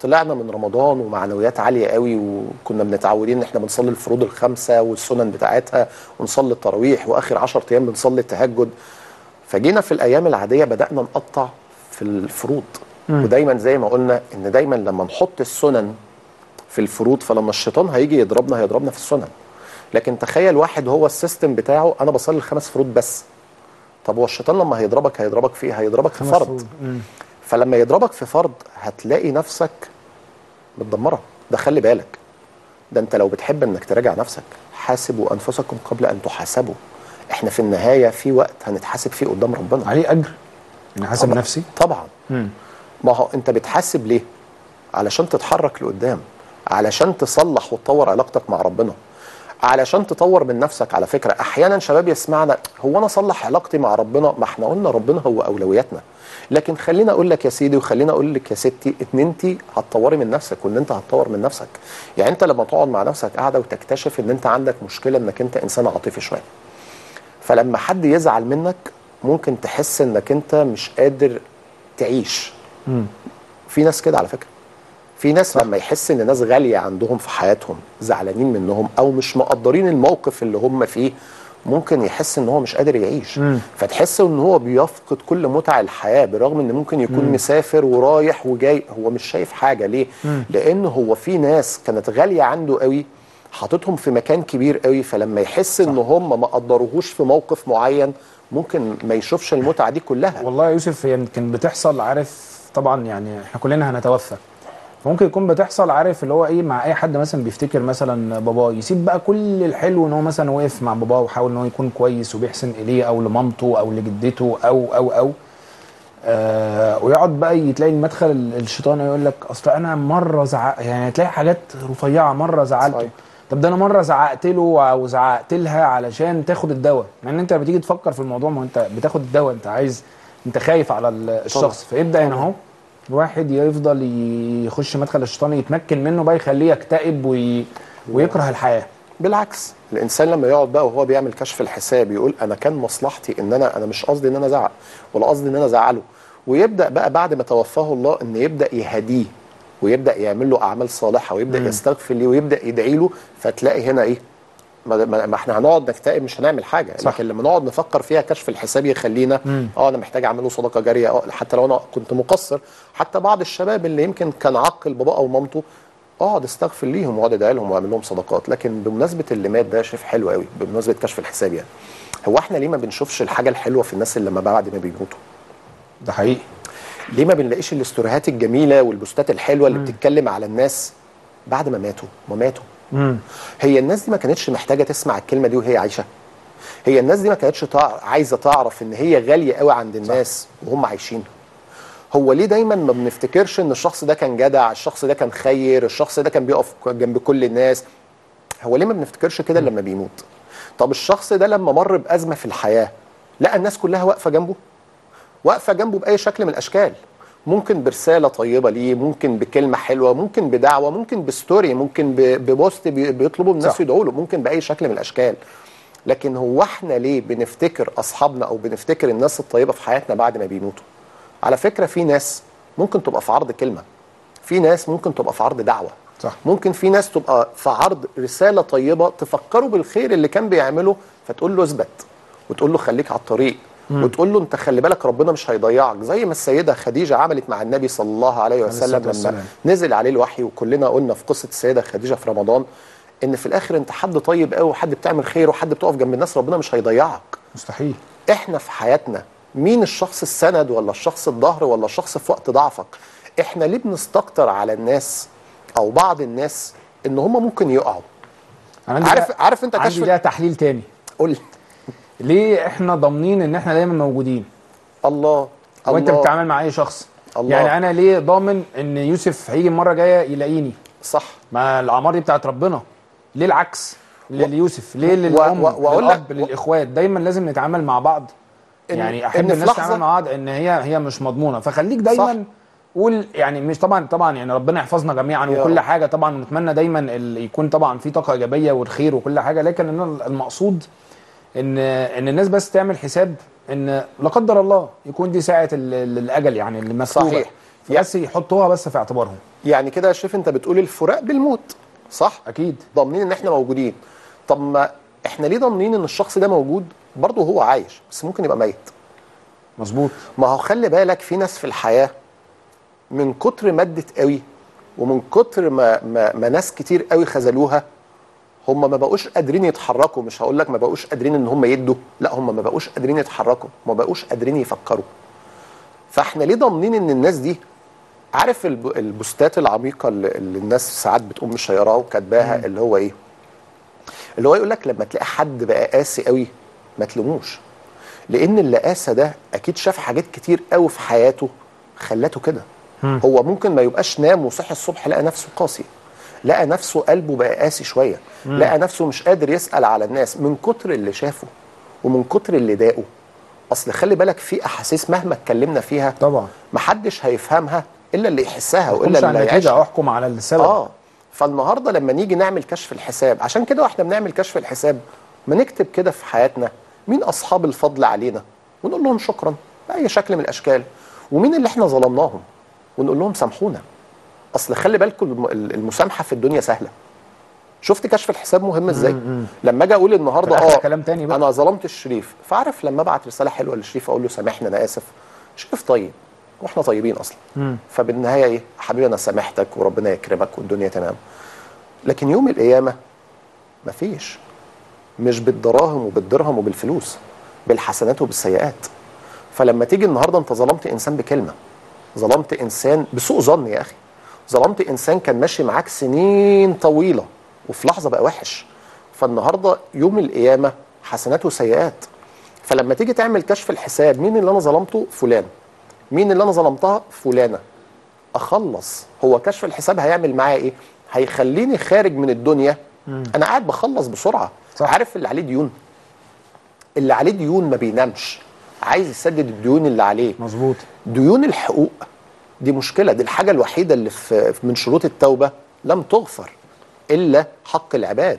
طلعنا من رمضان ومعنويات عاليه قوي وكنا متعودين ان احنا بنصلي الفروض الخمسه والسنن بتاعتها ونصلي التراويح واخر عشرة ايام بنصلي التهجد، فجينا في الايام العاديه بدانا نقطع في الفروض. م. ودايما زي ما قلنا ان دايما لما نحط السنن في الفروض فلما الشيطان هيجي يضربنا هيضربنا في السنن، لكن تخيل واحد هو السيستم بتاعه انا بصلي الخمس فروض بس، طب هو الشيطان لما هيضربك هيضربك في ايه؟ هيضربك في فرض. فلما يضربك في فرض هتلاقي نفسك متدمره. ده خلي بالك، ده انت لو بتحب انك تراجع نفسك، حاسبوا انفسكم قبل ان تحاسبوا. احنا في النهايه في وقت هنتحاسب فيه قدام ربنا. عليه اجر ان حاسب نفسي؟ طبعا. مم. ما هو انت بتحاسب ليه؟ علشان تتحرك لقدام، علشان تصلح وتطور علاقتك مع ربنا، علشان تطور من نفسك. على فكره احيانا شباب يسمعنا هو انا اصلح علاقتي مع ربنا؟ ما احنا قلنا ربنا هو اولوياتنا، لكن خلينا اقول لك يا سيدي وخلينا اقول لك يا ستي ان انت هتطوري من نفسك وان انت هتطور من نفسك. يعني انت لما تقعد مع نفسك قاعده وتكتشف ان انت عندك مشكله انك انت انسان عاطفي شويه، فلما حد يزعل منك ممكن تحس انك انت مش قادر تعيش. مم. في ناس كده على فكره، في ناس لما يحس ان ناس غاليه عندهم في حياتهم زعلانين منهم او مش مقدرين الموقف اللي هم فيه ممكن يحس ان هو مش قادر يعيش. مم. فتحس ان هو بيفقد كل متع الحياه، برغم ان ممكن يكون مم. مسافر ورايح وجاي هو مش شايف حاجه. ليه؟ مم. لان هو في ناس كانت غاليه عنده قوي حاطتهم في مكان كبير قوي، فلما يحس ان هم ما قدروهوش في موقف معين ممكن ما يشوفش المتعه دي كلها. والله يا يوسف هي يمكن بتحصل، عارف طبعا يعني احنا كلنا هنتوفى، ممكن يكون بتحصل عارف اللي هو ايه مع اي حد مثلا بيفتكر مثلا باباه، يسيب بقى كل الحلو ان هو مثلا وقف مع باباه وحاول ان هو يكون كويس وبيحسن اليه او لمامته او لجدته او او او آه ويقعد بقى يتلاقي المدخل الشيطان يقول لك اصل انا مره زعق، يعني تلاقي حاجات رفيعه مره زعلته. صحيح. طب ده انا مره زعقت له او زعقت لها علشان تاخد الدواء، مع ان انت لما تيجي تفكر في الموضوع ما انت بتاخد الدواء، انت عايز انت خايف على الشخص. طبعا. فيبدا هنا اهو الواحد يفضل يخش مدخل الشيطان يتمكن منه بقى يخليه يكتئب وي... ويكره الحياه. بالعكس الانسان لما يقعد بقى وهو بيعمل كشف الحساب يقول انا كان مصلحتي ان انا انا مش قصدي ان انا ازعق ولا قصدي ان انا ازعله، ويبدا بقى بعد ما توفاه الله ان يبدا يهديه ويبدا يعمل له اعمال صالحه ويبدا م. يستغفر ليه ويبدا يدعي له، فتلاقي هنا ايه؟ ما, ما احنا هنقعد نكتئب مش هنعمل حاجه. صح. لكن لما نقعد نفكر فيها كشف الحساب يخلينا مم. اه انا محتاج اعمله صدقه جاريه، اه حتى لو انا كنت مقصر. حتى بعض الشباب اللي يمكن كان عاقل باباه او مامته اقعد استغفر ليهم واقعد ادعي لهم واعمل لهم صدقات. لكن بمناسبه اللي مات ده شايف حلو قوي بمناسبه كشف الحساب، يعني هو احنا ليه ما بنشوفش الحاجه الحلوه في الناس اللي ما بعد ما بيموتوا؟ ده حقيقي. ليه ما بنلاقيش الاستوريهات الجميله والبوستات الحلوه اللي مم. بتتكلم على الناس بعد ما ماتوا ما ماتوا مم. هي الناس دي ما كانتش محتاجه تسمع الكلمه دي وهي عايشه. هي الناس دي ما كانتش تع... عايزه تعرف ان هي غاليه قوي عند الناس وهم عايشين. هو ليه دايما ما بنفتكرش ان الشخص ده كان جدع، الشخص ده كان خير، الشخص ده كان بيقف جنب كل الناس؟ هو ليه ما بنفتكرش كده لما بيموت؟ طب الشخص ده لما مر بأزمة في الحياة لقى الناس كلها واقفة جنبه، واقفة جنبه بأي شكل من الأشكال، ممكن برسالة طيبة ليه، ممكن بكلمة حلوة، ممكن بدعوة، ممكن بستوري، ممكن ببوست بيطلبوا من الناس يدعوا له، ممكن بأي شكل من الأشكال. لكن هو احنا ليه بنفتكر أصحابنا أو بنفتكر الناس الطيبة في حياتنا بعد ما بيموتوا؟ على فكرة في ناس ممكن تبقى في عرض كلمة، في ناس ممكن تبقى في عرض دعوة، صح. ممكن في ناس تبقى في عرض رسالة طيبة تفكره بالخير اللي كان بيعمله، فتقول له اثبت وتقول له خليك على الطريق مم. وتقول له انت خلي بالك ربنا مش هيضيعك، زي ما السيدة خديجة عملت مع النبي صلى الله عليه وسلم لما السلام. نزل عليه الوحي. وكلنا قلنا في قصة السيدة خديجة في رمضان ان في الاخر انت حد طيب قوي وحد بتعمل خير وحد بتقف جنب الناس، ربنا مش هيضيعك مستحيل. احنا في حياتنا مين الشخص السند ولا الشخص الظهر ولا الشخص في وقت ضعفك؟ احنا ليه بنستكتر على الناس او بعض الناس ان هم ممكن يقعوا؟ عارف لا... عارف انت عندي لها تحليل تاني. قول ليه احنا ضامنين ان احنا دايما موجودين؟ الله الله. وانت بتتعامل مع اي شخص الله. يعني انا ليه ضامن ان يوسف هيجي المره جايه يلاقيني؟ صح، ما الاعمار دي بتاعت ربنا. ليه العكس ليوسف؟ ليه للام و... و... للاب و... للاخوات؟ دايما لازم نتعامل مع بعض، إن يعني احب إن الناس تتعامل مع بعض ان هي هي مش مضمونه، فخليك دايما قول يعني مش طبعا طبعا يعني ربنا يحفظنا جميعا وكل حاجه طبعا، ونتمنى دايما يكون طبعا في طاقه ايجابيه والخير وكل حاجه، لكن انا المقصود ان ان الناس بس تعمل حساب ان لا قدر الله يكون دي ساعه الاجل يعني المسؤول، صحيح، بس يحطوها بس في اعتبارهم. يعني كده يا شريف انت بتقول الفراق بالموت، صح؟ اكيد ضامنين ان احنا موجودين. طب ما احنا ليه ضامنين ان الشخص ده موجود برضه هو عايش بس ممكن يبقى ميت؟ مظبوط. ما هو خلي بالك في ناس في الحياه من كتر ما ادت قوي ومن كتر ما, ما ما ناس كتير قوي خذلوها هم ما بقوش قادرين يتحركوا. مش هقول لك ما بقوش قادرين ان هم يدوا، لا هم ما بقوش قادرين يتحركوا، ما بقوش قادرين يفكروا. فاحنا ليه ضامنين ان الناس دي؟ عارف البوستات العميقه اللي الناس ساعات بتقوم من الشيراه وكاتباها اللي هو ايه؟ اللي هو يقول لك لما تلاقي حد بقى قاسي قوي ما تلوموش، لان اللي قاسى ده اكيد شاف حاجات كتير قوي في حياته خلته كده. هو ممكن ما يبقاش نام وصحي الصبح لقى نفسه قاسي، لقى نفسه قلبه بقى قاسي شويه، لقى نفسه مش قادر يسأل على الناس من كتر اللي شافه ومن كتر اللي ضاقه. اصل خلي بالك في احاسيس مهما اتكلمنا فيها طبعا محدش هيفهمها الا اللي يحسها والا اللي هيعيشها. احكم على السبب. اه فالنهارده لما نيجي نعمل كشف الحساب، عشان كده واحنا بنعمل كشف الحساب ما نكتب كده في حياتنا مين اصحاب الفضل علينا ونقول لهم شكرا باي شكل من الاشكال، ومين اللي احنا ظلمناهم ونقول لهم سامحونا. اصل خلي بالكم المسامحه في الدنيا سهله. شفت كشف الحساب مهم ازاي؟ لما اجي اقول النهارده اه كلام تاني بقى. انا ظلمت الشريف، فعارف لما ابعت رساله حلوه للشريف اقول له سامحني انا اسف، شريف طيب واحنا طيبين اصلا، فبالنهايه ايه حبيبي انا سامحتك وربنا يكرمك والدنيا تمام. لكن يوم القيامه مفيش، مش بالدراهم وبالدرهم وبالفلوس، بالحسنات وبالسيئات. فلما تيجي النهارده انت ظلمت انسان بكلمه، ظلمت انسان بسوء ظن يا اخي، ظلمت انسان كان ماشي معاك سنين طويله وفي لحظه بقى وحش. فالنهارده يوم القيامه حسنات وسيئات. فلما تيجي تعمل كشف الحساب مين اللي انا ظلمته؟ فلان. مين اللي انا ظلمتها؟ فلانه. اخلص. هو كشف الحساب هيعمل معايا ايه؟ هيخليني خارج من الدنيا انا قاعد بخلص بسرعه، صح. عارف اللي عليه ديون، اللي عليه ديون ما بينامش عايز يسدد الديون اللي عليه. مظبوط. ديون الحقوق دي مشكله، دي الحاجه الوحيده اللي في من شروط التوبه لم تغفر الا حق العباد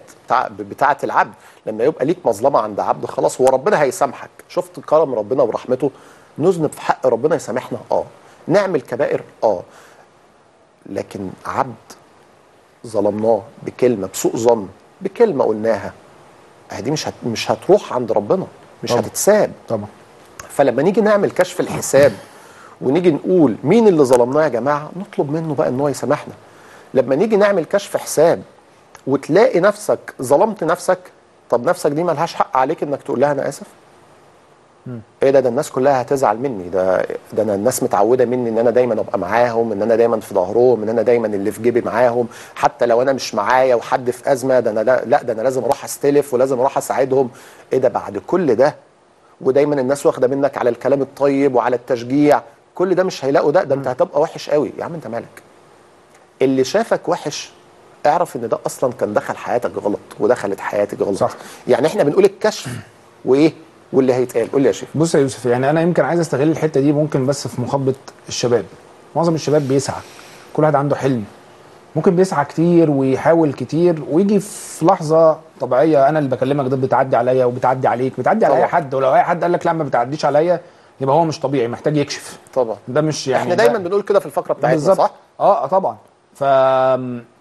بتاعه العبد. لما يبقى ليك مظلمه عند عبد خلاص هو ربنا هيسامحك. شفت كرم ربنا ورحمته؟ نذنب في حق ربنا يسامحنا، اه نعمل كبائر، اه لكن عبد ظلمناه بكلمه بسوء ظن بكلمه قلناها دي مش هت... مش هتروح عند ربنا، مش طبعا. هتتساب طبعا. فلما نيجي نعمل كشف الحساب ونيجي نقول مين اللي ظلمناه يا جماعه نطلب منه بقى ان هو يسامحنا. لما نيجي نعمل كشف حساب وتلاقي نفسك ظلمت نفسك، طب نفسك دي مالهاش حق عليك انك تقول لها انا اسف؟ ايه ده ده الناس كلها هتزعل مني، ده ده انا الناس متعوده مني ان انا دايما ابقى معاهم، ان انا دايما في ظهرهم، ان انا دايما اللي في جيبي معاهم، حتى لو انا مش معايا وحد في ازمه ده انا لا ده انا لازم اروح استلف ولازم اروح اساعدهم. ايه ده بعد كل ده ودايما الناس واخده منك على الكلام الطيب وعلى التشجيع، كل ده مش هيلاقوا ده، ده انت هتبقى وحش قوي. يا عم انت مالك؟ اللي شافك وحش اعرف ان ده اصلا كان دخل حياتك غلط ودخلت حياتك غلط. صح. يعني احنا بنقول الكشف وايه واللي هيتقال. قول لي يا شيخ. بص يا يوسف، يعني انا يمكن عايز استغل الحته دي ممكن بس في مخبط الشباب. معظم الشباب بيسعى، كل واحد عنده حلم، ممكن بيسعى كتير ويحاول كتير ويجي في لحظه طبيعيه، انا اللي بكلمك ده بتعدي عليا وبتعدي عليك، بتعدي على اي حد، ولو اي حد قال لك لا ما بتعديش عليا يبقى هو مش طبيعي، محتاج يكشف. طبعا ده مش يعني احنا دايما بنقول كده في الفقره بتاعتنا، صح؟ اه طبعا. ف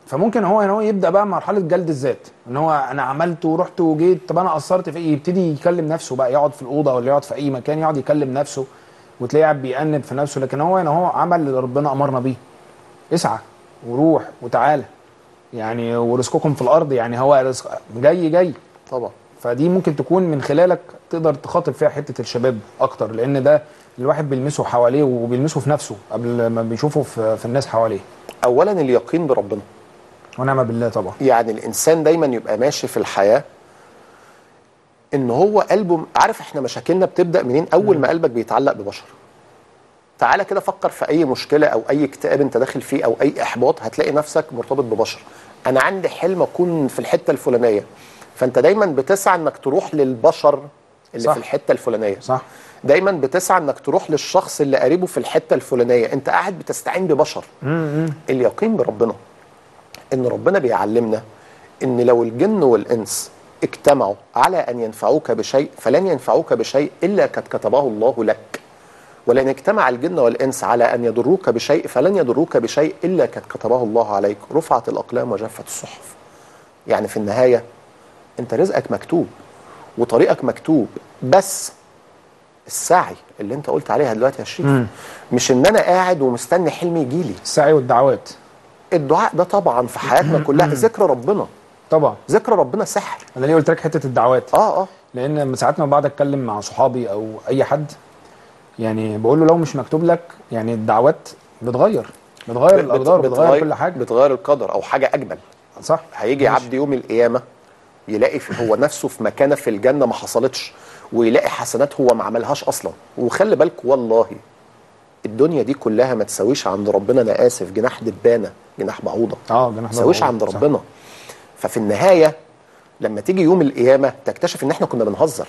فممكن هو ان هو يبدا بقى مرحله جلد الذات، ان هو انا عملت ورحت وجيت، طب انا قصرت في ايه؟ يبتدي يكلم نفسه بقى، يقعد في الاوضه ولا يقعد في اي مكان يقعد يكلم نفسه، وتلاقيه قاعد بيأنب في نفسه. لكن هو ان هو عمل اللي ربنا امرنا بيه، اسعى وروح وتعالى يعني، ورزقكم في الارض، يعني هو رزق جاي جاي طبعا. فدي ممكن تكون من خلالك تقدر تخاطب فيها حته الشباب اكتر، لان ده الواحد بيلمسه حواليه وبيلمسه في نفسه قبل ما بيشوفه في, في الناس حواليه. اولا اليقين بربنا ونعم بالله طبعا. يعني الانسان دايما يبقى ماشي في الحياه ان هو قلبه، عارف احنا مشاكلنا بتبدا منين؟ اول ما قلبك بيتعلق ببشر. تعالى كده فكر في اي مشكله او اي اكتئاب انت داخل فيه او اي احباط، هتلاقي نفسك مرتبط ببشر. انا عندي حلم اكون في الحته الفلانيه، فانت دايما بتسعى انك تروح للبشر اللي صح. في الحته الفلانيه. صح. دايما بتسعى انك تروح للشخص اللي قريبه في الحته الفلانيه، انت قاعد بتستعين ببشر. مم. اليقين بربنا، ان ربنا بيعلمنا ان لو الجن والانس اجتمعوا على ان ينفعوك بشيء فلن ينفعوك بشيء الا قد كتبه الله لك، ولن اجتمع الجن والانس على ان يضروك بشيء فلن يضروك بشيء الا قد كتبه الله عليك، رفعت الاقلام وجفت الصحف. يعني في النهايه انت رزقك مكتوب وطريقك مكتوب، بس السعي اللي انت قلت عليها دلوقتي يا شريف، مش ان انا قاعد ومستني حلمي يجيلي. السعي والدعوات، الدعاء ده طبعا في حياتنا كلها، ذكر ربنا طبعا، ذكر ربنا سحر. انا ليه قلت لك حته الدعوات؟ اه اه لان ساعات ما بقعد اتكلم مع صحابي او اي حد، يعني بقول له لو مش مكتوب لك، يعني الدعوات بتغير بتغير الاقدار، بتغير كل حاجه، بتغير القدر او حاجه اجمل. صح. هيجي عبد يوم القيامه يلاقي هو نفسه في مكانه في الجنه ما حصلتش، ويلاقي حسنات هو ما عملهاش اصلا. وخلي بالك والله الدنيا دي كلها ما تساويش عند ربنا، انا اسف، جناح دبانه، جناح بعوضه. اه جناح بعوضه ما تساويش عند ربنا. صح. ففي النهايه لما تيجي يوم القيامه تكتشف ان احنا كنا بنهزر،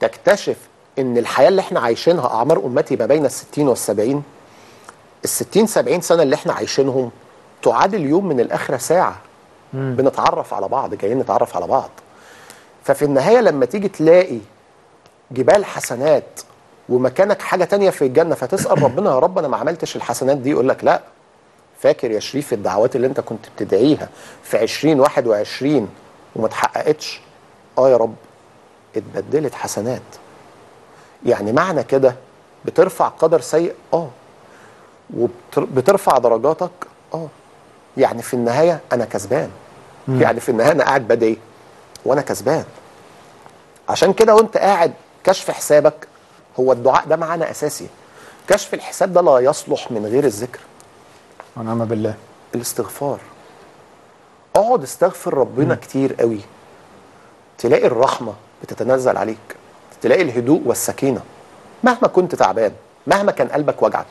تكتشف ان الحياه اللي احنا عايشينها اعمار امتي ما بين الستين والسبعين، الستين سبعين سنه اللي احنا عايشينهم تعادل يوم من الاخره ساعه. مم. بنتعرف على بعض، جايين نتعرف على بعض. ففي النهايه لما تيجي تلاقي جبال حسنات ومكانك حاجه تانية في الجنه، فتسال ربنا يا رب انا ما عملتش الحسنات دي، يقول لك لا، فاكر يا شريف الدعوات اللي انت كنت بتدعيها في عشرين واحد وعشرين وما اتحققتش؟ اه يا رب اتبدلت حسنات. يعني معنى كده بترفع قدر سيء، اه وبترفع درجاتك، اه يعني في النهايه انا كسبان. مم. يعني في النهايه انا قاعد بدعي وانا كسبان. عشان كده وانت قاعد كشف حسابك، هو الدعاء ده معانا اساسي، كشف الحساب ده لا يصلح من غير الذكر ونعم بالله، الاستغفار. اقعد استغفر ربنا. مم. كتير قوي، تلاقي الرحمه بتتنزل عليك، تلاقي الهدوء والسكينه. مهما كنت تعبان، مهما كان قلبك وجعك،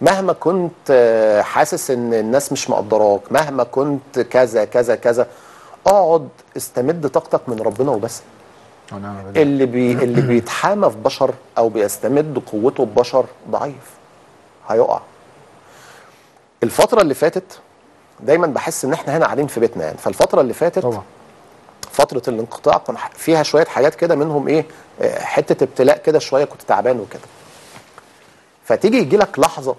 مهما كنت حاسس ان الناس مش مقدراك، مهما كنت كذا كذا كذا، اقعد استمد طاقتك من ربنا وبس. اللي بي اللي بيتحامى في بشر او بيستمد قوته ببشر ضعيف، هيقع. الفتره اللي فاتت دايما بحس ان احنا هنا قاعدين في بيتنا يعني، فالفتره اللي فاتت طبعا فتره الانقطاع كان فيها شويه حاجات كده، منهم ايه حته ابتلاء كده شويه، كنت تعبان وكده. فتيجي يجي لك لحظه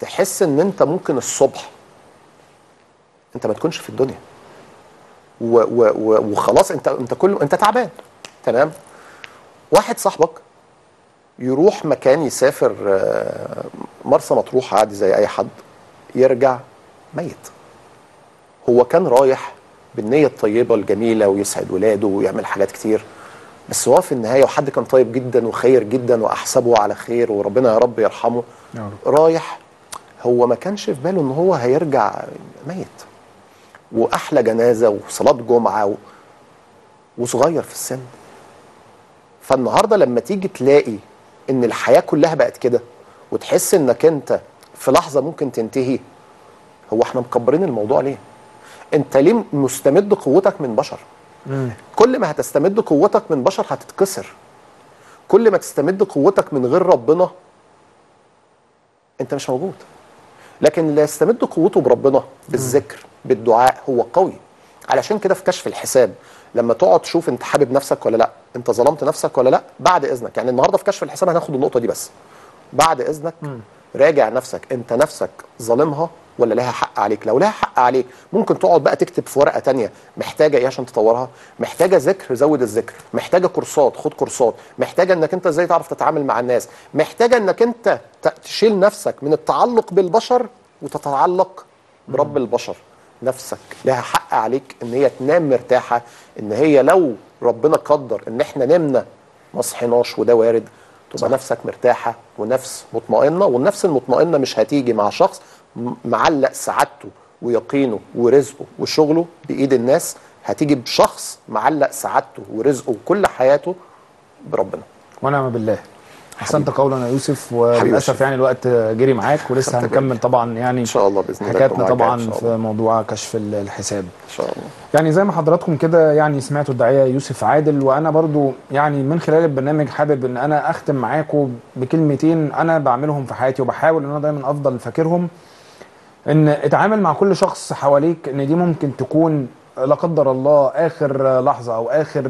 تحس ان انت ممكن الصبح انت ما تكونش في الدنيا، و و و وخلاص انت انت كله انت تعبان. تمام. واحد صاحبك يروح مكان، يسافر مرسى مطروح عادي زي اي حد، يرجع ميت. هو كان رايح بالنيه الطيبه الجميله ويسعد ولاده ويعمل حاجات كتير، بس هو في النهايه وحد كان طيب جدا وخير جدا واحسبه على خير وربنا يا رب يرحمه رايح، هو ما كانش في باله ان هو هيرجع ميت، واحلى جنازه وصلاه جمعه و... وصغير في السن. فالنهارده لما تيجي تلاقي ان الحياه كلها بقت كده وتحس انك انت في لحظه ممكن تنتهي، هو احنا مكبرين الموضوع ليه؟ انت ليه مستمد قوتك من بشر؟ مم. كل ما هتستمد قوتك من بشر هتتكسر، كل ما تستمد قوتك من غير ربنا انت مش موجود. لكن اللي يستمد قوته بربنا بالذكر بالدعاء هو قوي. علشان كده في كشف الحساب لما تقعد تشوف انت حابب نفسك ولا لا، انت ظلمت نفسك ولا لا، بعد اذنك. يعني النهارده في كشف الحساب هناخد النقطه دي بس، بعد اذنك مم. راجع نفسك، انت نفسك ظالمها ولا لها حق عليك؟ لو لها حق عليك ممكن تقعد بقى تكتب في ورقه ثانيه محتاجه ايه عشان تطورها، محتاجه ذكر زود الذكر، محتاجه كورسات خد كورسات، محتاجه انك انت ازاي تعرف تتعامل مع الناس، محتاجه انك انت تشيل نفسك من التعلق بالبشر وتتعلق برب البشر. نفسك لها حق عليك ان هي تنام مرتاحه، ان هي لو ربنا قدر ان احنا نمنا ما صحيناش وده وارد تبقى صح. نفسك مرتاحه ونفس مطمئنه، والنفس المطمئنه مش هتيجي مع شخص معلق سعادته ويقينه ورزقه وشغله بايد الناس، هتيجي بشخص معلق سعادته ورزقه وكل حياته بربنا. ونعم بالله. احسنت قولا يا يوسف، وللاسف يعني الوقت جري معاك ولسه هنكمل طبعا يعني ان شاء الله باذن الله حكايتنا طبعا في موضوع كشف الحساب ان شاء الله. يعني زي ما حضراتكم كده يعني سمعتوا الداعيه يوسف عادل، وانا برضو يعني من خلال البرنامج حابب ان انا اختم معاكم بكلمتين انا بعملهم في حياتي وبحاول ان انا دايما افضل فاكرهم، ان اتعامل مع كل شخص حواليك ان دي ممكن تكون لا قدر الله اخر لحظه او اخر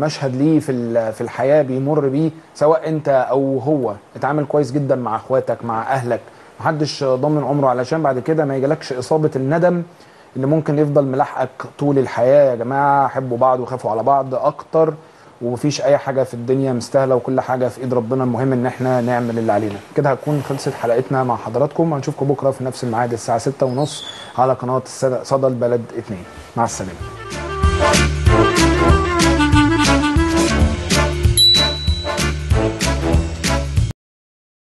مشهد ليه في في الحياه بيمر بيه، سواء انت او هو. اتعامل كويس جدا مع اخواتك مع اهلك، محدش ضامن عمره، علشان بعد كده ما يجيلكش اصابه الندم اللي ممكن يفضل ملاحقك طول الحياه. يا جماعه حبوا بعض وخافوا على بعض اكتر، ومفيش اي حاجه في الدنيا مستاهله وكل حاجه في ايد ربنا، المهم ان احنا نعمل اللي علينا. كده هتكون خلصت حلقتنا مع حضراتكم، هنشوفكم بكره في نفس الميعاد الساعه ستة وثلاثين على قناه صدى البلد اثنين. مع السلامه.